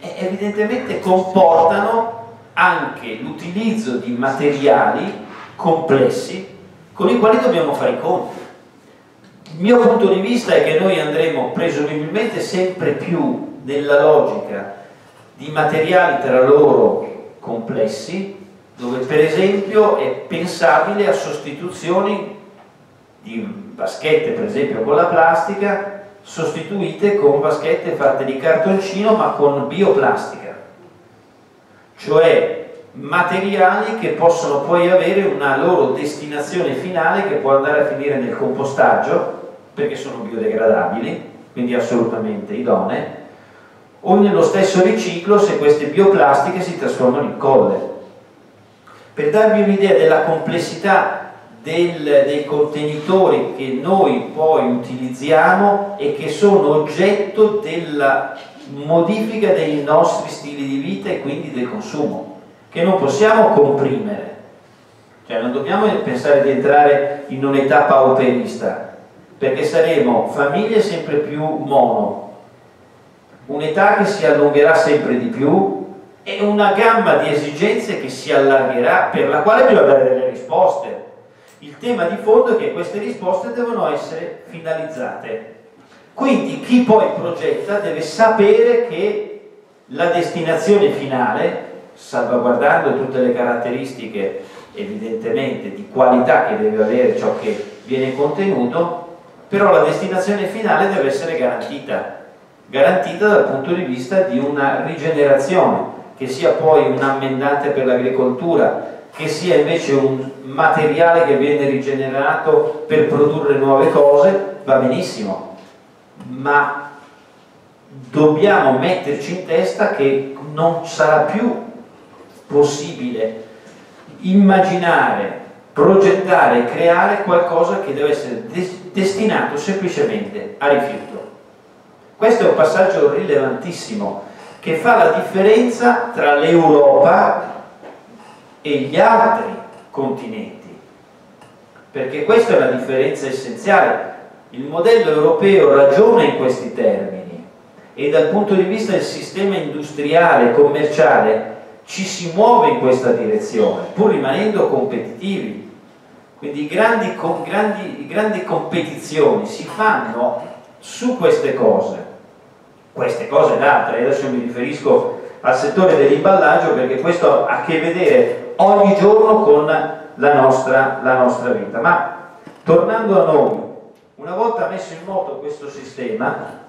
eh, evidentemente comportano anche l'utilizzo di materiali complessi con i quali dobbiamo fare i conti. Il mio punto di vista è che noi andremo presumibilmente sempre più nella logica di materiali tra loro complessi, dove per esempio è pensabile a sostituzioni di vaschette, per esempio con la plastica, sostituite con vaschette fatte di cartoncino ma con bioplastica, cioè materiali che possono poi avere una loro destinazione finale che può andare a finire nel compostaggio, perché sono biodegradabili, quindi assolutamente idonee, o nello stesso riciclo se queste bioplastiche si trasformano in colle. Per darvi un'idea della complessità del, dei contenitori che noi poi utilizziamo e che sono oggetto della modifica dei nostri stili di vita e quindi del consumo, che non possiamo comprimere, cioè non dobbiamo pensare di entrare in un'età pauperista, perché saremo famiglie sempre più mono, un'età che si allungherà sempre di più e una gamma di esigenze che si allargherà, per la quale bisogna dare delle risposte. Il tema di fondo è che queste risposte devono essere finalizzate, quindi chi poi progetta deve sapere che la destinazione finale, salvaguardando tutte le caratteristiche evidentemente di qualità che deve avere ciò che viene contenuto, però la destinazione finale deve essere garantita garantita dal punto di vista di una rigenerazione, che sia poi un ammendante per l'agricoltura, che sia invece un materiale che viene rigenerato per produrre nuove cose, va benissimo, ma dobbiamo metterci in testa che non sarà più possibile immaginare, progettare e creare qualcosa che deve essere destinato semplicemente a rifiuto. Questo è un passaggio rilevantissimo che fa la differenza tra l'Europa e gli altri continenti, perché questa è la differenza essenziale. Il modello europeo ragiona in questi termini e dal punto di vista del sistema industriale e commerciale ci si muove in questa direzione, pur rimanendo competitivi, Quindi grandi, con, grandi, grandi competizioni si fanno su queste cose, queste cose ed altre. Adesso mi riferisco al settore dell'imballaggio perché questo ha a che vedere ogni giorno con la nostra, la nostra vita. Ma tornando a noi, una volta messo in moto questo sistema,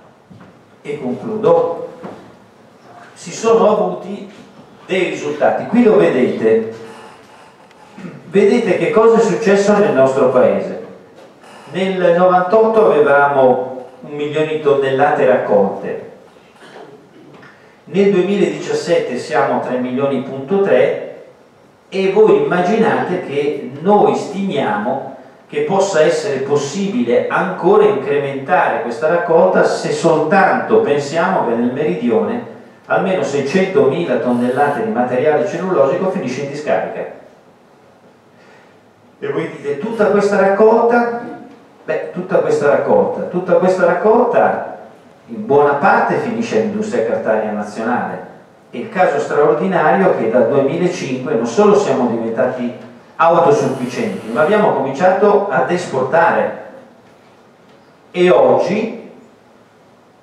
e concludo, si sono avuti dei risultati. Qui lo vedete. Vedete che cosa è successo nel nostro paese. Nel novantotto avevamo un milione di tonnellate raccolte, nel duemiladiciassette siamo a tre milioni e tre e voi immaginate che noi stimiamo che possa essere possibile ancora incrementare questa raccolta se soltanto pensiamo che nel meridione almeno seicentomila tonnellate di materiale cellulosico finisce in discarica. E voi dite, tutta questa raccolta? Beh, tutta questa raccolta, tutta questa raccolta in buona parte finisce all'industria cartacea nazionale. E il caso straordinario è che dal duemilacinque non solo siamo diventati autosufficienti, ma abbiamo cominciato ad esportare. E oggi,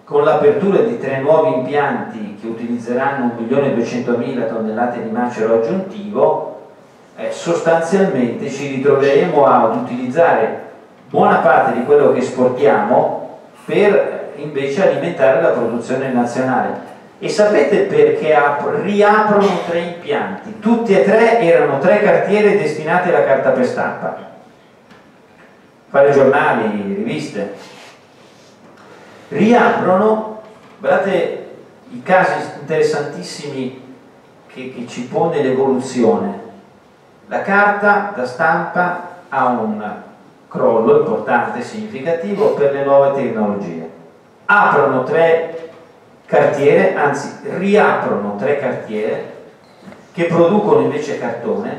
con l'apertura di tre nuovi impianti che utilizzeranno un milione e duecentomila tonnellate di macero aggiuntivo, Eh, sostanzialmente ci ritroveremo ad utilizzare buona parte di quello che esportiamo per invece alimentare la produzione nazionale. E sapete perché riaprono tre impianti? Tutti e tre erano tre cartiere destinati alla carta per stampa, fare giornali, riviste. Riaprono, guardate i casi interessantissimi che, che ci pone l'evoluzione. La carta da stampa ha un crollo importante e significativo per le nuove tecnologie. Aprono tre cartiere, anzi riaprono tre cartiere che producono invece cartone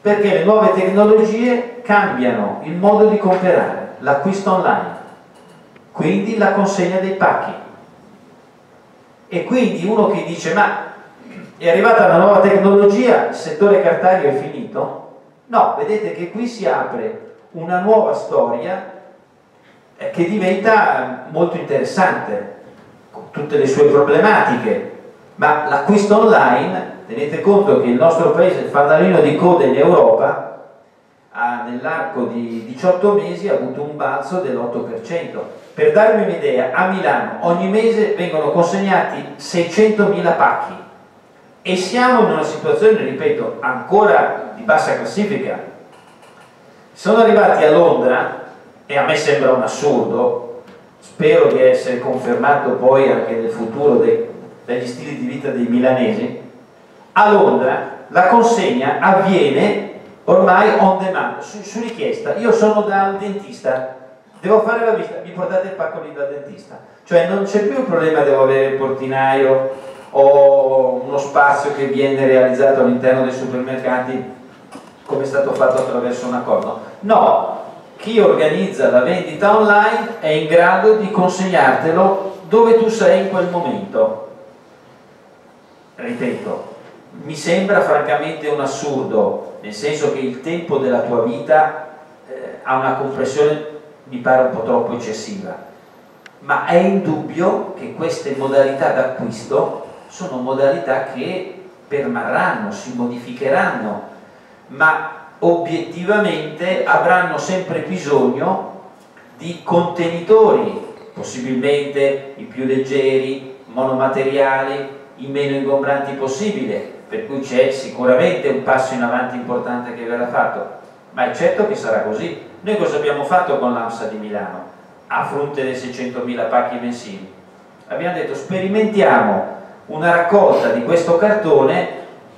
perché le nuove tecnologie cambiano il modo di comprare, l'acquisto online, quindi la consegna dei pacchi. E quindi uno che dice ma è arrivata una nuova tecnologia, il settore cartario è finito? No, vedete che qui si apre una nuova storia che diventa molto interessante, con tutte le sue problematiche, ma l'acquisto online, tenete conto che il nostro paese è il fanalino di coda in Europa, nell'arco di diciotto mesi ha avuto un balzo dell'otto per cento. Per darvi un'idea, a Milano ogni mese vengono consegnati seicentomila pacchi. E siamo in una situazione, ripeto, ancora di bassa classifica. Sono arrivati a Londra, e a me sembra un assurdo, spero di essere confermato poi anche nel futuro dei, dagli stili di vita dei milanesi, a Londra la consegna avviene ormai on demand, su, su richiesta. Io sono dal dentista, devo fare la visita, mi portate il pacco lì dal dentista. Cioè non c'è più il problema, devo avere il portinaio, o uno spazio che viene realizzato all'interno dei supermercati come è stato fatto attraverso un accordo. No, chi organizza la vendita online è in grado di consegnartelo dove tu sei in quel momento. Ripeto, mi sembra francamente un assurdo, nel senso che il tempo della tua vita eh, ha una compressione, mi pare un po' troppo eccessiva, ma è indubbio che queste modalità d'acquisto sono modalità che permarranno, si modificheranno, ma obiettivamente avranno sempre bisogno di contenitori, possibilmente i più leggeri, monomateriali, i meno ingombranti possibile, per cui c'è sicuramente un passo in avanti importante che verrà fatto, ma è certo che sarà così. Noi cosa abbiamo fatto con l'AMSA di Milano a fronte dei seicentomila pacchi mensili? Abbiamo detto sperimentiamo una raccolta di questo cartone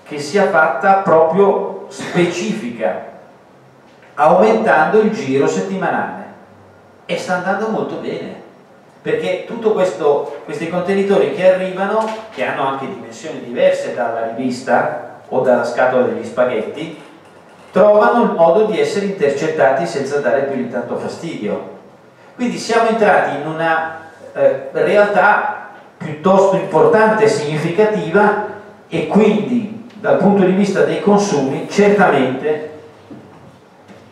che sia fatta proprio specifica, aumentando il giro settimanale, e sta andando molto bene perché tutti questi contenitori che arrivano, che hanno anche dimensioni diverse dalla rivista o dalla scatola degli spaghetti, trovano il modo di essere intercettati senza dare più di tanto fastidio. Quindi siamo entrati in una eh, realtà piuttosto importante e significativa, e quindi dal punto di vista dei consumi certamente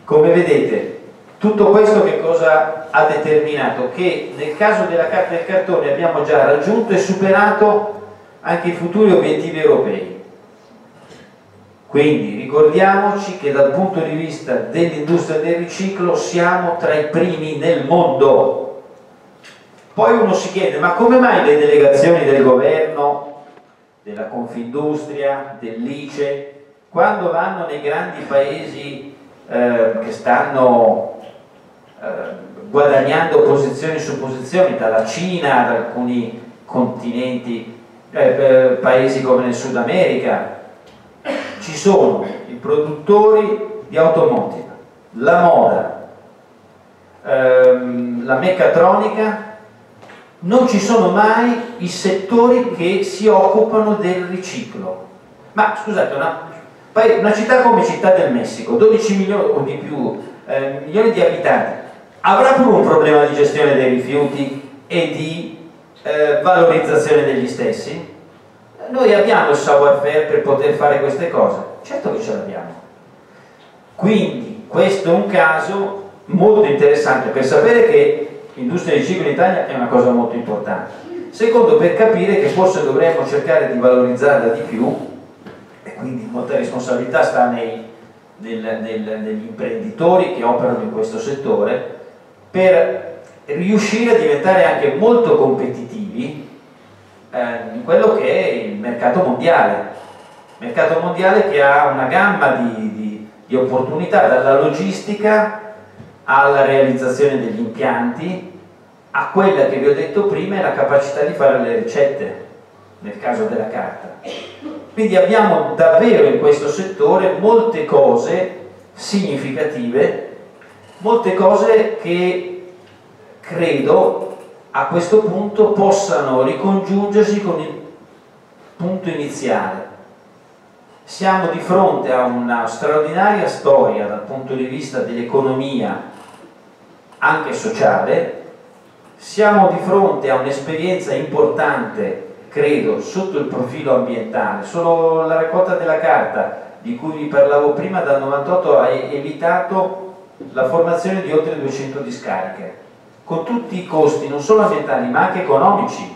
Come vedete, tutto questo che cosa ha determinato? Che nel caso della carta del cartone abbiamo già raggiunto e superato anche i futuri obiettivi europei. Quindi ricordiamoci che dal punto di vista dell'industria del riciclo siamo tra i primi nel mondo. Poi uno si chiede, ma come mai le delegazioni del governo, della Confindustria, dell'I C E, quando vanno nei grandi paesi eh, che stanno eh, guadagnando posizioni su posizioni, dalla Cina ad alcuni continenti, eh, paesi come nel Sud America, ci sono i produttori di automotive, la moda, ehm, la meccatronica, non ci sono mai i settori che si occupano del riciclo. Ma scusate, una, una città come Città del Messico, dodici milioni o di più, eh, milioni di abitanti, avrà pure un problema di gestione dei rifiuti e di eh, valorizzazione degli stessi? Noi abbiamo il savoir-faire per poter fare queste cose? Certo che ce l'abbiamo. Quindi questo è un caso molto interessante per sapere che l'industria del ciclo in Italia è una cosa molto importante. Secondo, per capire che forse dovremmo cercare di valorizzarla di più, e quindi molta responsabilità sta nei, nel, nel, negli imprenditori che operano in questo settore, per riuscire a diventare anche molto competitivi in quello che è il mercato mondiale, mercato mondiale che ha una gamma di, di, di opportunità, dalla logistica alla realizzazione degli impianti, a quella che vi ho detto prima è la capacità di fare le ricette nel caso della carta. Quindi abbiamo davvero in questo settore molte cose significative, molte cose che credo a questo punto possano ricongiungersi con il punto iniziale. Siamo di fronte a una straordinaria storia dal punto di vista dell'economia, anche sociale, siamo di fronte a un'esperienza importante, credo, sotto il profilo ambientale. Solo la raccolta della carta, di cui vi parlavo prima, dal novantotto ha evitato la formazione di oltre duecento discariche, con tutti i costi, non solo ambientali ma anche economici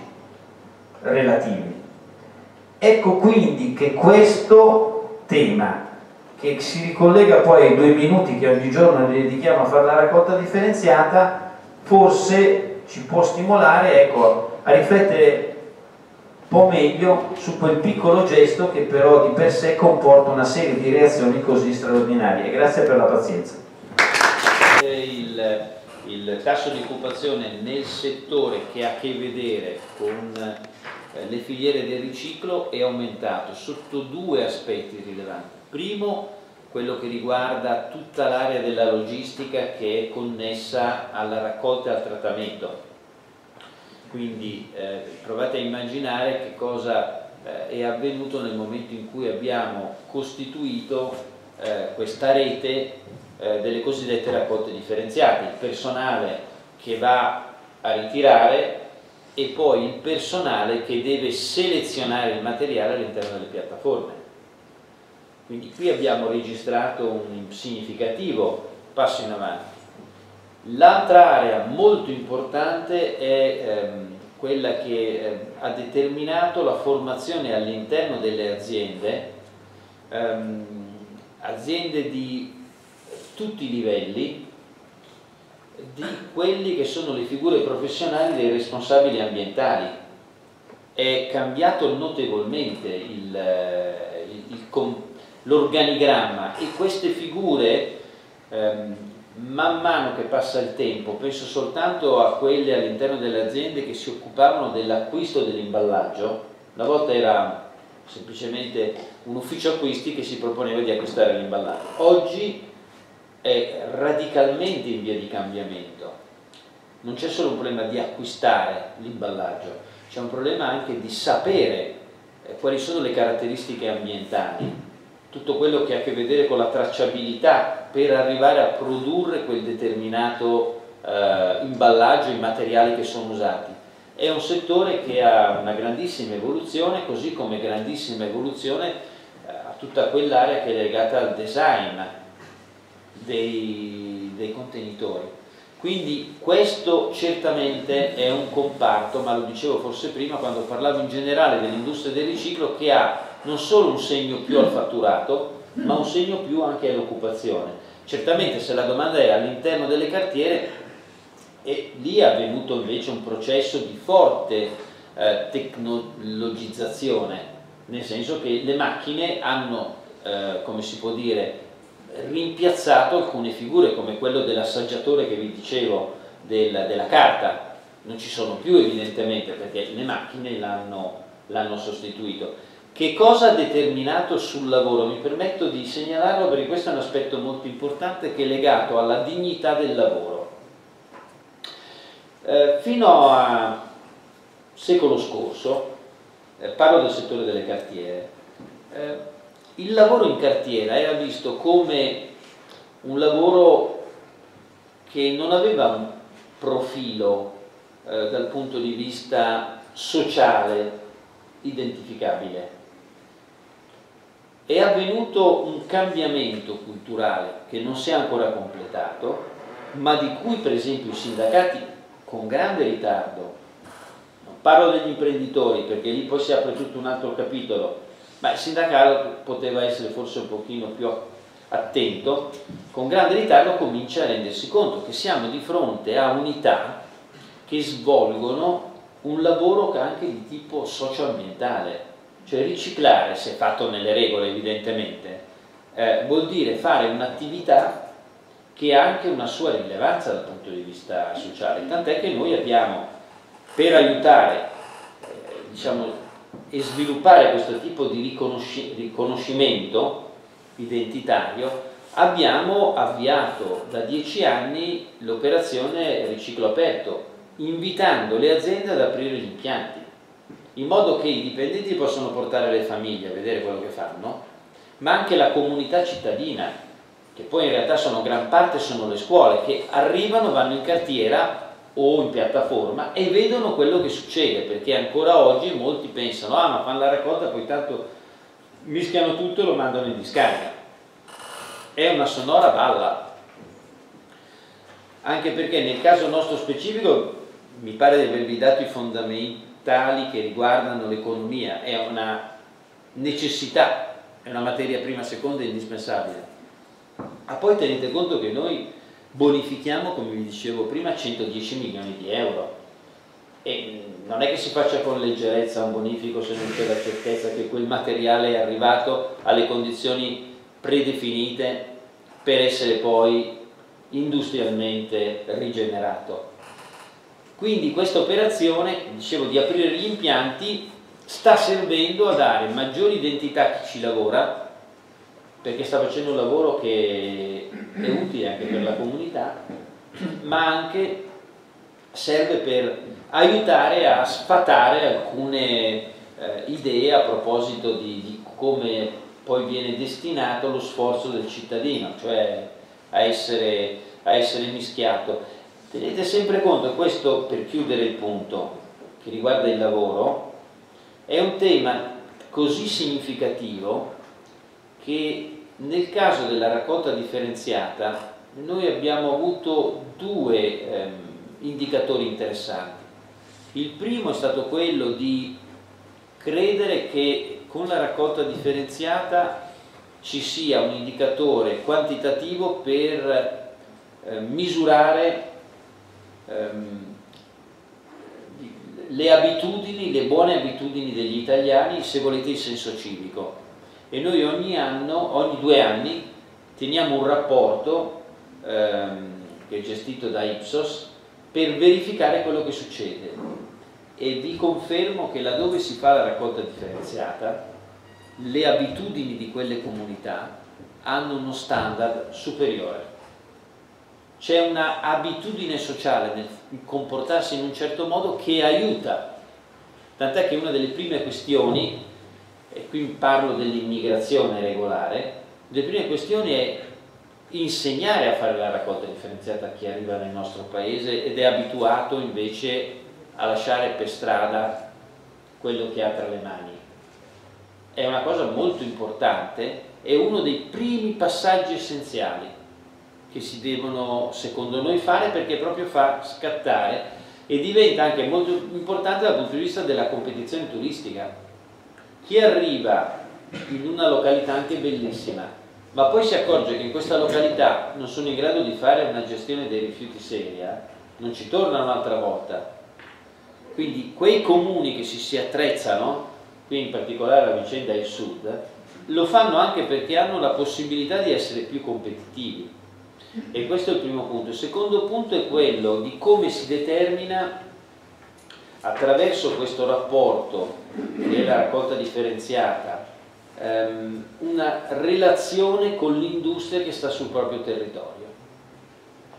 relativi. Ecco quindi che questo tema, che si ricollega poi ai due minuti che ogni giorno dedichiamo a fare la raccolta differenziata, forse ci può stimolare, ecco, a riflettere un po' meglio su quel piccolo gesto che però di per sé comporta una serie di reazioni così straordinarie. Grazie per la pazienza. Il... Il tasso di occupazione nel settore che ha a che vedere con le filiere del riciclo è aumentato sotto due aspetti rilevanti. Primo, quello che riguarda tutta l'area della logistica che è connessa alla raccolta e al trattamento. Quindi eh, provate a immaginare che cosa eh, è avvenuto nel momento in cui abbiamo costituito eh, questa rete delle cosiddette raccolte differenziate, il personale che va a ritirare e poi il personale che deve selezionare il materiale all'interno delle piattaforme. Quindi qui abbiamo registrato un significativo passo in avanti. L'altra area molto importante è ehm, quella che ehm, ha determinato la formazione all'interno delle aziende, ehm, aziende di tutti i livelli, di quelli che sono le figure professionali dei responsabili ambientali. È cambiato notevolmente l'organigramma e queste figure, ehm, man mano che passa il tempo, penso soltanto a quelle all'interno delle aziende che si occupavano dell'acquisto dell'imballaggio. Una volta era semplicemente un ufficio acquisti che si proponeva di acquistare l'imballaggio. Oggi è radicalmente in via di cambiamento. Non c'è solo un problema di acquistare l'imballaggio, c'è un problema anche di sapere quali sono le caratteristiche ambientali, tutto quello che ha a che vedere con la tracciabilità per arrivare a produrre quel determinato eh, imballaggio, i materiali che sono usati. È un settore che ha una grandissima evoluzione, così come grandissima evoluzione eh, a tutta quell'area che è legata al design, dei, dei contenitori. Quindi questo certamente è un comparto, ma lo dicevo forse prima quando parlavo in generale dell'industria del riciclo, che ha non solo un segno più al fatturato, ma un segno più anche all'occupazione. Certamente se la domanda è all'interno delle cartiere, e lì è avvenuto invece un processo di forte eh, tecnologizzazione, nel senso che le macchine hanno, eh, come si può dire, rimpiazzato alcune figure come quello dell'assaggiatore che vi dicevo del, della carta. Non ci sono più evidentemente, perché le macchine l'hanno sostituito. Che cosa ha determinato sul lavoro? Mi permetto di segnalarlo perché questo è un aspetto molto importante che è legato alla dignità del lavoro. Eh, fino al secolo scorso, eh, parlo del settore delle cartiere, eh, il lavoro in cartiera era visto come un lavoro che non aveva un profilo eh, dal punto di vista sociale identificabile. È avvenuto un cambiamento culturale che non si è ancora completato, ma di cui per esempio i sindacati con grande ritardo, non parlo degli imprenditori perché lì poi si apre tutto un altro capitolo, ma il sindacato poteva essere forse un pochino più attento, con grande ritardo comincia a rendersi conto che siamo di fronte a unità che svolgono un lavoro anche di tipo socio-ambientale, cioè riciclare, se fatto nelle regole evidentemente, eh, vuol dire fare un'attività che ha anche una sua rilevanza dal punto di vista sociale, tant'è che noi abbiamo, per aiutare, eh, diciamo, e sviluppare questo tipo di riconosci- riconoscimento identitario, abbiamo avviato da dieci anni l'operazione Riciclo Aperto, invitando le aziende ad aprire gli impianti, in modo che i dipendenti possano portare le famiglie a vedere quello che fanno, ma anche la comunità cittadina, che poi in realtà sono gran parte sono le scuole, che arrivano, vanno in cartiera o in piattaforma e vedono quello che succede, perché ancora oggi molti pensano ah ma fanno la raccolta, poi tanto mischiano tutto e lo mandano in discarica. È una sonora balla, anche perché nel caso nostro specifico mi pare di avervi dato i fondamentali che riguardano l'economia. È una necessità, è una materia prima seconda indispensabile, ma poi tenete conto che noi bonifichiamo, come vi dicevo prima, centodieci milioni di euro, e non è che si faccia con leggerezza un bonifico se non c'è la certezza che quel materiale è arrivato alle condizioni predefinite per essere poi industrialmente rigenerato. Quindi questa operazione, dicevo, di aprire gli impianti sta servendo a dare maggiore identità a chi ci lavora, perché sta facendo un lavoro che è utile anche per la comunità, ma anche serve per aiutare a sfatare alcune eh, idee a proposito di, di come poi viene destinato lo sforzo del cittadino, cioè a essere, a essere mischiato. Tenete sempre conto, questo per chiudere il punto che riguarda il lavoro, è un tema così significativo che nel caso della raccolta differenziata noi abbiamo avuto due ehm, indicatori interessanti. Il primo è stato quello di credere che con la raccolta differenziata ci sia un indicatore quantitativo per eh, misurare ehm, le abitudini, le buone abitudini degli italiani, se volete in senso civico. E noi ogni anno, ogni due anni, teniamo un rapporto ehm, che è gestito da Ipsos per verificare quello che succede, e vi confermo che laddove si fa la raccolta differenziata le abitudini di quelle comunità hanno uno standard superiore. C'è una abitudine sociale nel comportarsi in un certo modo che aiuta, tant'è che una delle prime questioni, e qui parlo dell'immigrazione regolare, le prime questioni è insegnare a fare la raccolta differenziata a chi arriva nel nostro paese ed è abituato invece a lasciare per strada quello che ha tra le mani. È una cosa molto importante, è uno dei primi passaggi essenziali. che si devono secondo noi fare, perché proprio fa scattare, e diventa anche molto importante dal punto di vista della competizione turistica. Chi arriva in una località anche bellissima, ma poi si accorge che in questa località non sono in grado di fare una gestione dei rifiuti seria, non ci torna un'altra volta. Quindi quei comuni che si, si attrezzano, qui in particolare la vicenda è il sud, lo fanno anche perché hanno la possibilità di essere più competitivi. E questo è il primo punto. Il secondo punto è quello di come si determina, attraverso questo rapporto della raccolta differenziata, ehm, una relazione con l'industria che sta sul proprio territorio.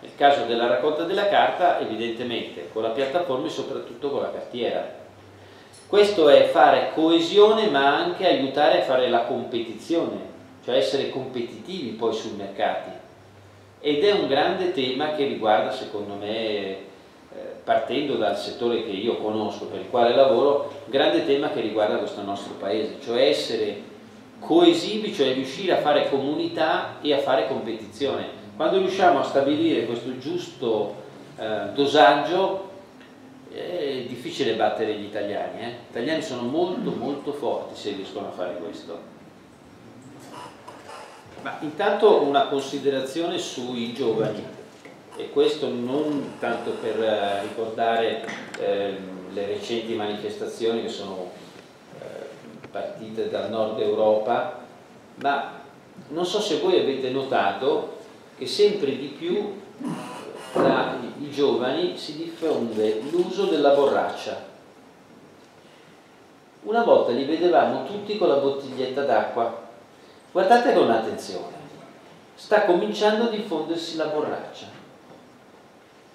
Nel caso della raccolta della carta, evidentemente con la piattaforma e soprattutto con la cartiera. Questo è fare coesione, ma anche aiutare a fare la competizione, cioè essere competitivi poi sui mercati. Ed è un grande tema che riguarda, secondo me, eh, partendo dal settore che io conosco, per il quale lavoro, un grande tema che riguarda questo nostro paese, cioè essere coesivi, cioè riuscire a fare comunità e a fare competizione. Quando riusciamo a stabilire questo giusto eh, dosaggio, è difficile battere gli italiani. Eh? Gli italiani sono molto molto forti se riescono a fare questo. Ma intanto una considerazione sui giovani, e questo non tanto per ricordare eh, le recenti manifestazioni che sono eh, partite dal nord Europa, ma non so se voi avete notato che sempre di più tra i giovani si diffonde l'uso della borraccia. Una volta li vedevamo tutti con la bottiglietta d'acqua. Guardate con attenzione, sta cominciando a diffondersi la borraccia,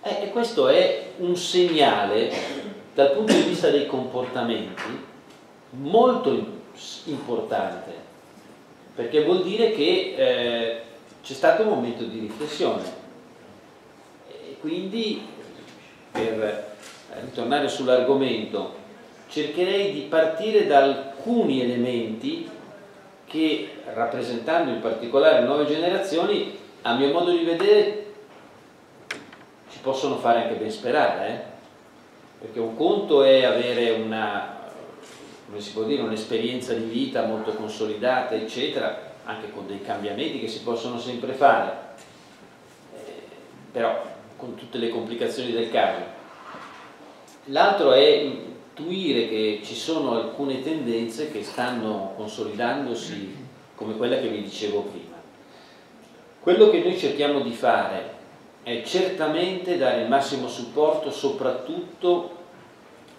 eh, e questo è un segnale dal punto di vista dei comportamenti molto importante, perché vuol dire che eh, c'è stato un momento di riflessione. E quindi, per ritornare sull'argomento, cercherei di partire da alcuni elementi che, rappresentando in particolare le nuove generazioni, a mio modo di vedere ci possono fare anche ben sperare, eh? Perché un conto è avere una, come si può dire, un'esperienza di vita molto consolidata, eccetera, anche con dei cambiamenti che si possono sempre fare, eh, però con tutte le complicazioni del caso. L'altro è intuire che ci sono alcune tendenze che stanno consolidandosi, come quella che vi dicevo prima. Quello che noi cerchiamo di fare è certamente dare il massimo supporto soprattutto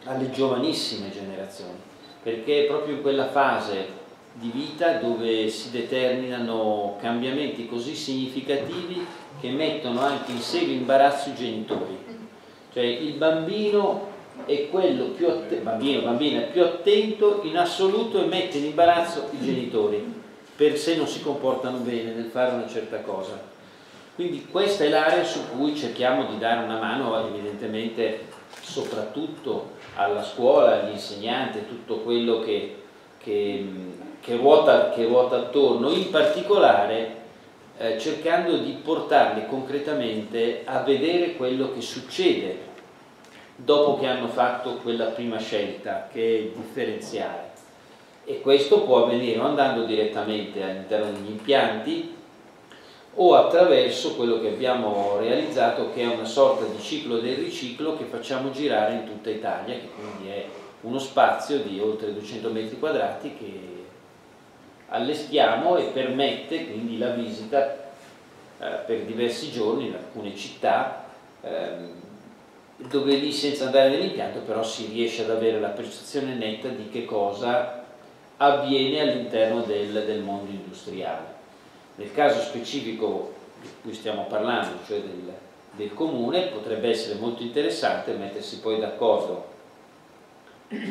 alle giovanissime generazioni, perché è proprio in quella fase di vita dove si determinano cambiamenti così significativi che mettono anche in serio imbarazzo i genitori. Cioè il bambino è quello più attento, bambino, bambina più attento in assoluto, e mette in imbarazzo i genitori per se non si comportano bene nel fare una certa cosa. Quindi questa è l'area su cui cerchiamo di dare una mano, evidentemente soprattutto alla scuola, agli insegnanti, tutto quello che, che, che, ruota, che ruota attorno, in particolare eh, cercando di portarli concretamente a vedere quello che succede dopo che hanno fatto quella prima scelta, che è differenziare. E questo può avvenire andando direttamente all'interno degli impianti o attraverso quello che abbiamo realizzato, che è una sorta di ciclo del riciclo che facciamo girare in tutta Italia, che quindi è uno spazio di oltre duecento metri quadrati che allestiamo e permette quindi la visita eh, per diversi giorni in alcune città, ehm, dove lì, senza andare nell'impianto, però si riesce ad avere la percezione netta di che cosa avviene all'interno del, del mondo industriale. Nel caso specifico di cui stiamo parlando, cioè del, del comune, potrebbe essere molto interessante mettersi poi d'accordo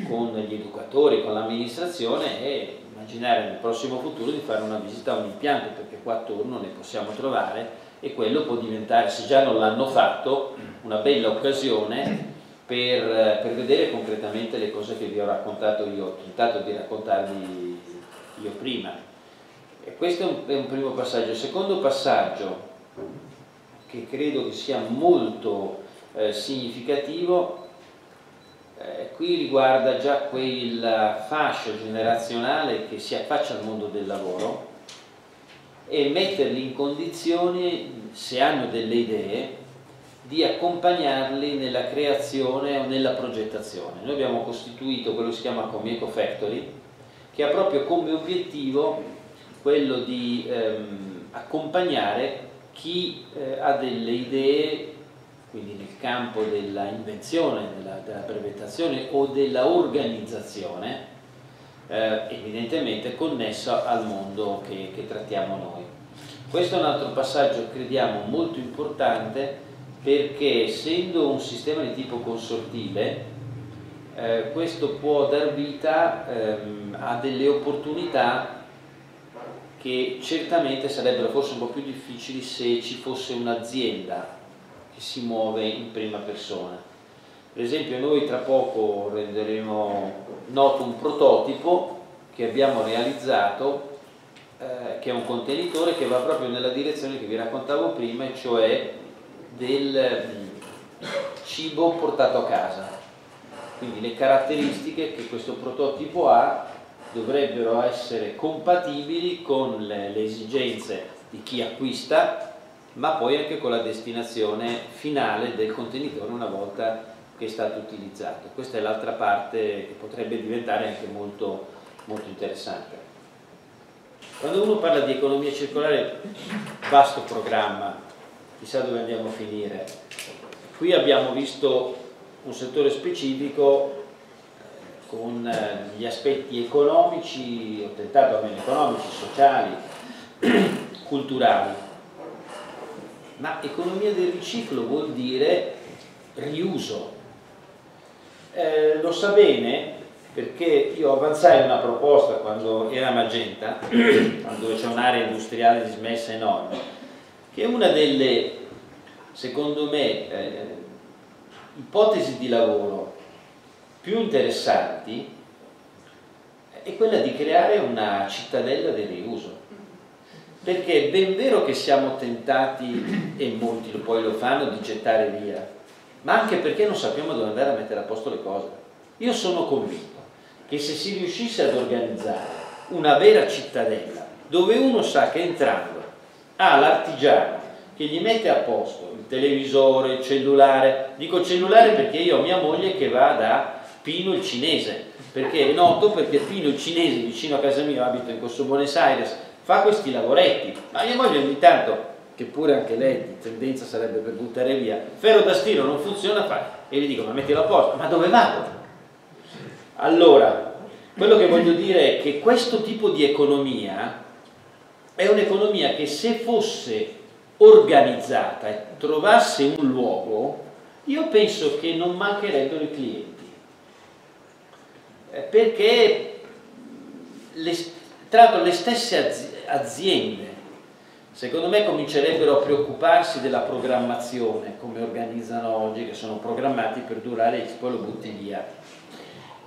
con gli educatori, con l'amministrazione, e immaginare nel prossimo futuro di fare una visita a un impianto, perché qua attorno ne possiamo trovare, e quello può diventare, se già non l'hanno fatto, una bella occasione per, per vedere concretamente le cose che vi ho raccontato io, ho tentato di raccontarvi io prima. E questo è un, è un primo passaggio. Il secondo passaggio che credo che sia molto eh, significativo, eh, qui riguarda già quel fascio generazionale che si affaccia al mondo del lavoro e metterli in condizioni, se hanno delle idee, di accompagnarli nella creazione o nella progettazione. Noi abbiamo costituito quello che si chiama Comieco Factory, che ha proprio come obiettivo quello di ehm, accompagnare chi eh, ha delle idee, quindi nel campo dell'invenzione, della, della brevettazione o della organizzazione, eh, evidentemente connessa al mondo che, che trattiamo noi. Questo è un altro passaggio, crediamo, molto importante, perché essendo un sistema di tipo consortile, eh, questo può dar vita ehm, a delle opportunità che certamente sarebbero forse un po' più difficili se ci fosse un'azienda che si muove in prima persona. Per esempio, noi tra poco renderemo noto un prototipo che abbiamo realizzato, eh, che è un contenitore che va proprio nella direzione che vi raccontavo prima, cioè del cibo portato a casa. Quindi le caratteristiche che questo prototipo ha dovrebbero essere compatibili con le, le esigenze di chi acquista, ma poi anche con la destinazione finale del contenitore una volta che è stato utilizzato. Questa è l'altra parte che potrebbe diventare anche molto, molto interessante. Quando uno parla di economia circolare, vasto programma, chissà dove andiamo a finire. Qui abbiamo visto un settore specifico con gli aspetti economici, ho tentato almeno economici, sociali, culturali, ma economia del riciclo vuol dire riuso. Eh, lo sa bene, perché io avanzai una proposta quando era Magenta, dove c'è un'area industriale dismessa enorme, che è una delle, secondo me, eh, ipotesi di lavoro più interessanti, è quella di creare una cittadella del riuso. Perché è ben vero che siamo tentati, e molti poi lo fanno, di gettare via, ma anche perché non sappiamo dove andare a mettere a posto le cose. Io sono convinto che se si riuscisse ad organizzare una vera cittadella, dove uno sa che entrando ha ah, l'artigiano che gli mette a posto il televisore, il cellulare, dico cellulare perché io ho mia moglie che va da Pino il Cinese, perché è noto perché Pino il Cinese, vicino a casa mia, abito in Corso Buenos Aires, fa questi lavoretti, ma mia moglie ogni tanto, che pure anche lei di tendenza sarebbe per buttare via, ferro da stiro non funziona, fa, e gli dico ma mettilo a posto, ma dove vado? Allora, quello che voglio dire è che questo tipo di economia è un'economia che se fosse organizzata e trovasse un luogo, io penso che non mancherebbero i clienti, perché le, tra l'altro le stesse aziende secondo me comincerebbero a preoccuparsi della programmazione, come organizzano oggi, che sono programmati per durare e poi lo butti via.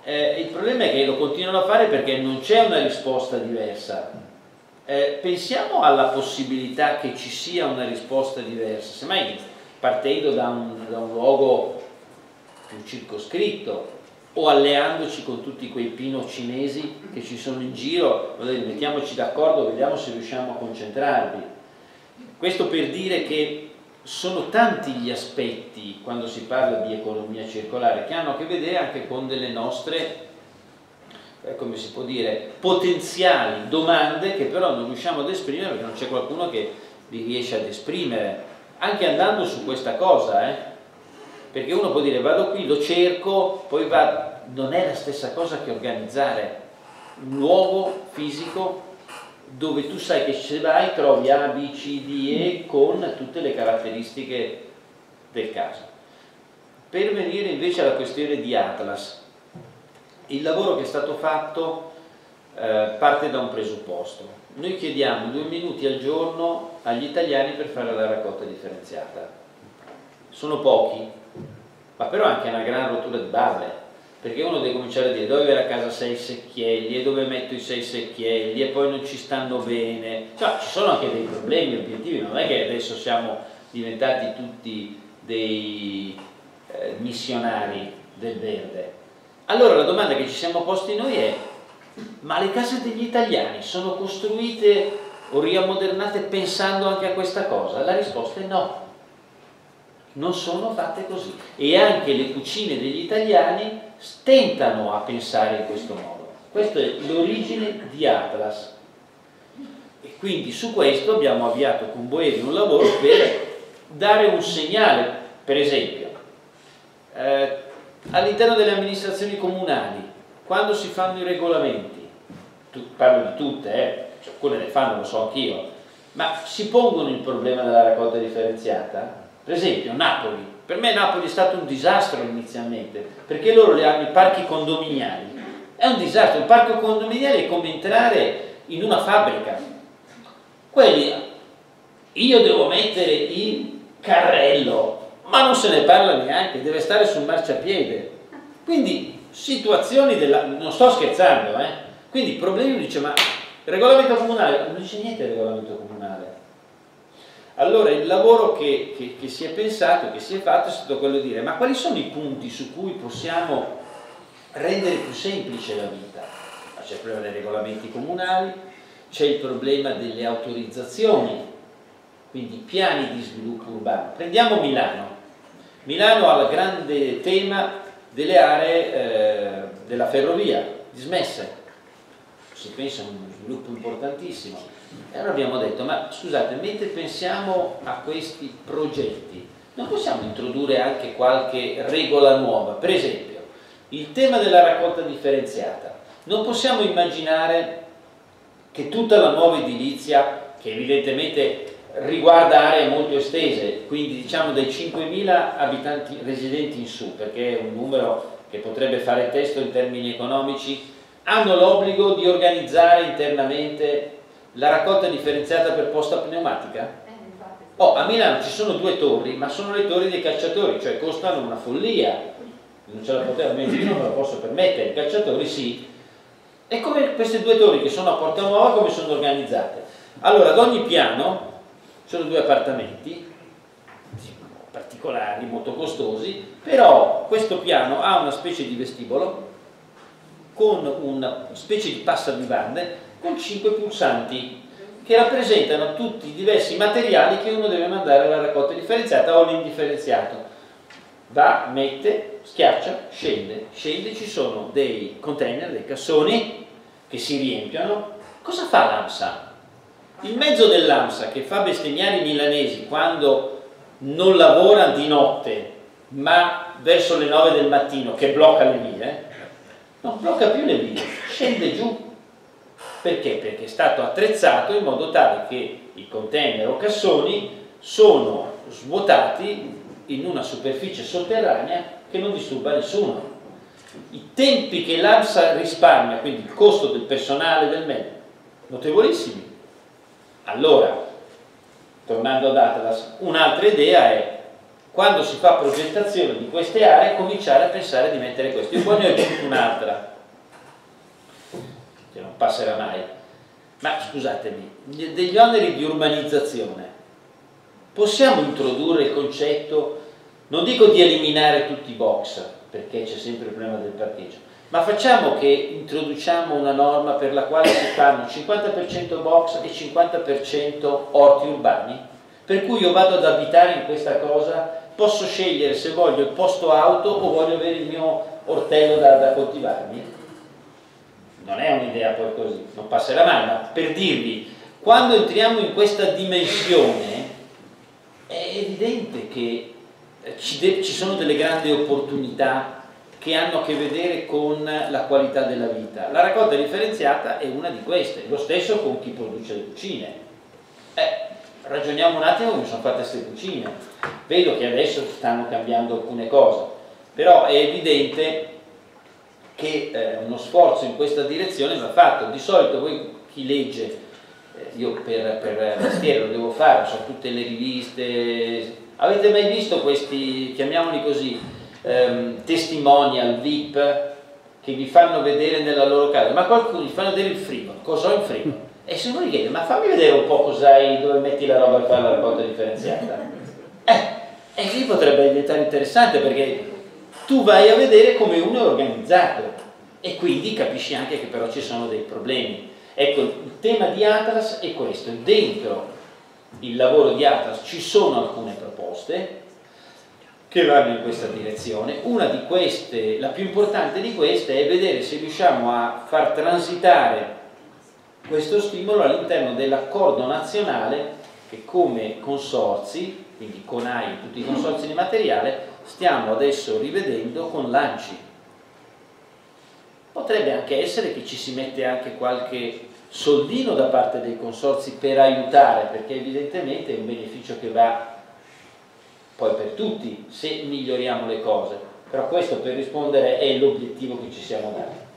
Eh, il problema è che lo continuano a fare perché non c'è una risposta diversa. Eh, pensiamo alla possibilità che ci sia una risposta diversa, semmai partendo da un, da un luogo più circoscritto o alleandoci con tutti quei pino cinesi che ci sono in giro, mettiamoci d'accordo, vediamo se riusciamo a concentrarli. Questo per dire che sono tanti gli aspetti, quando si parla di economia circolare, che hanno a che vedere anche con delle nostre, come si può dire, potenziali domande che però non riusciamo ad esprimere perché non c'è qualcuno che li riesce ad esprimere, anche andando su questa cosa, eh? Perché uno può dire vado qui, lo cerco, poi vado, non è la stessa cosa che organizzare un luogo fisico dove tu sai che se vai trovi A, B, C, D, E con tutte le caratteristiche del caso. Per venire invece alla questione di Atlas, il lavoro che è stato fatto eh, parte da un presupposto. Noi chiediamo due minuti al giorno agli italiani per fare la raccolta differenziata. Sono pochi, ma però anche una gran rottura di balle, perché uno deve cominciare a dire dove avere a casa sei secchielli e dove metto i sei secchielli e poi non ci stanno bene. Cioè, ci sono anche dei problemi obiettivi, non è che adesso siamo diventati tutti dei eh, missionari del verde. Allora la domanda che ci siamo posti noi è: ma le case degli italiani sono costruite o riammodernate pensando anche a questa cosa? La risposta è no, non sono fatte così, e anche le cucine degli italiani stentano a pensare in questo modo. Questa è l'origine di Atlas, e quindi su questo abbiamo avviato con Boeri un lavoro per dare un segnale. Per esempio, eh, all'interno delle amministrazioni comunali, quando si fanno i regolamenti, tu, parlo di tutte, eh, cioè, alcune le fanno, lo so anch'io, ma si pongono il problema della raccolta differenziata? Per esempio Napoli, per me Napoli è stato un disastro inizialmente, perché loro le hanno i parchi condominiali, è un disastro, il parco condominiale è come entrare in una fabbrica. Quelli, io devo mettere il carrello, ma non se ne parla neanche, deve stare sul marciapiede, quindi situazioni della... non sto scherzando, eh? Quindi problemi, uno dice ma il regolamento comunale, non dice niente il regolamento comunale. Allora il lavoro che, che, che si è pensato, che si è fatto, è stato quello di dire: ma quali sono i punti su cui possiamo rendere più semplice la vita? C'è il problema dei regolamenti comunali, c'è il problema delle autorizzazioni, quindi piani di sviluppo urbano. Prendiamo Milano. Milano ha il grande tema delle aree eh, della ferrovia dismesse, si pensa a un sviluppo importantissimo. E allora abbiamo detto: ma scusate, mentre pensiamo a questi progetti, non possiamo introdurre anche qualche regola nuova? Per esempio il tema della raccolta differenziata. Non possiamo immaginare che tutta la nuova edilizia, che evidentemente riguarda aree molto estese, quindi diciamo dai cinquemila abitanti residenti in su, perché è un numero che potrebbe fare testo in termini economici, hanno l'obbligo di organizzare internamente la raccolta differenziata per posta pneumatica? Oh, a Milano ci sono due torri, ma sono le torri dei calciatori, cioè costano una follia, non ce la potevo, almeno io non me la posso permettere, i calciatori sì. E come queste due torri che sono a Porta Nuova, come sono organizzate? Allora ad ogni piano sono due appartamenti particolari, molto costosi, però questo piano ha una specie di vestibolo con una specie di passabivande con cinque pulsanti che rappresentano tutti i diversi materiali che uno deve mandare alla raccolta differenziata o all'indifferenziato. Va, mette, schiaccia, scende, scende, ci sono dei container, dei cassoni che si riempiono. Cosa fa l'AMSA? Il mezzo dell'AMSA che fa bestemmiare i milanesi quando non lavora di notte ma verso le nove del mattino, che blocca le vie, non blocca più le vie, scende giù. Perché? Perché è stato attrezzato in modo tale che i container o cassoni sono svuotati in una superficie sotterranea che non disturba nessuno. I tempi che l'AMSA risparmia, quindi il costo del personale, del mezzo, notevolissimi. Allora, tornando ad Atlas, un'altra idea è: quando si fa progettazione di queste aree, cominciare a pensare di mettere questo. Io poi ne ho aggiunto un'altra che non passerà mai, ma scusatemi, degli oneri di urbanizzazione. Possiamo introdurre il concetto, non dico di eliminare tutti i box, perché c'è sempre il problema del parcheggio, ma facciamo che introduciamo una norma per la quale si fanno cinquanta per cento box e cinquanta per cento orti urbani, per cui io vado ad abitare in questa cosa, posso scegliere se voglio il posto auto o voglio avere il mio ortello da, da coltivarmi. Non è un'idea poi così, non passerà mai, ma per dirvi, quando entriamo in questa dimensione è evidente che ci, ci sono delle grandi opportunità che hanno a che vedere con la qualità della vita. La raccolta differenziata è una di queste, lo stesso con chi produce le cucine. Eh, ragioniamo un attimo come sono fatte queste cucine. Vedo che adesso stanno cambiando alcune cose, però è evidente che eh, uno sforzo in questa direzione va fatto. Di solito voi, chi legge, io per, per mestiere lo devo fare, sono tutte le riviste, avete mai visto questi, chiamiamoli così, ehm, testimonial, V I P, che vi fanno vedere nella loro casa? Ma qualcuno vi fanno vedere il frigo, cosa ho in frigo? E se uno gli chiede: ma fammi vedere un po' cos'hai, dove metti la roba per fare la raccolta differenziata? E lì potrebbe diventare interessante, perché tu vai a vedere come uno è organizzato e quindi capisci anche che però ci sono dei problemi. Ecco, il tema di Atlas è questo. Dentro il lavoro di Atlas ci sono alcune proposte che vanno in questa direzione. Una di queste, la più importante di queste, è vedere se riusciamo a far transitare questo stimolo all'interno dell'accordo nazionale che come consorzi, quindi CONAI, tutti i consorzi di materiale, stiamo adesso rivedendo con l'A N C I. Potrebbe anche essere che ci si mette anche qualche soldino da parte dei consorzi per aiutare, perché evidentemente è un beneficio che va poi per tutti se miglioriamo le cose, però questo, per rispondere, è l'obiettivo che ci siamo dati.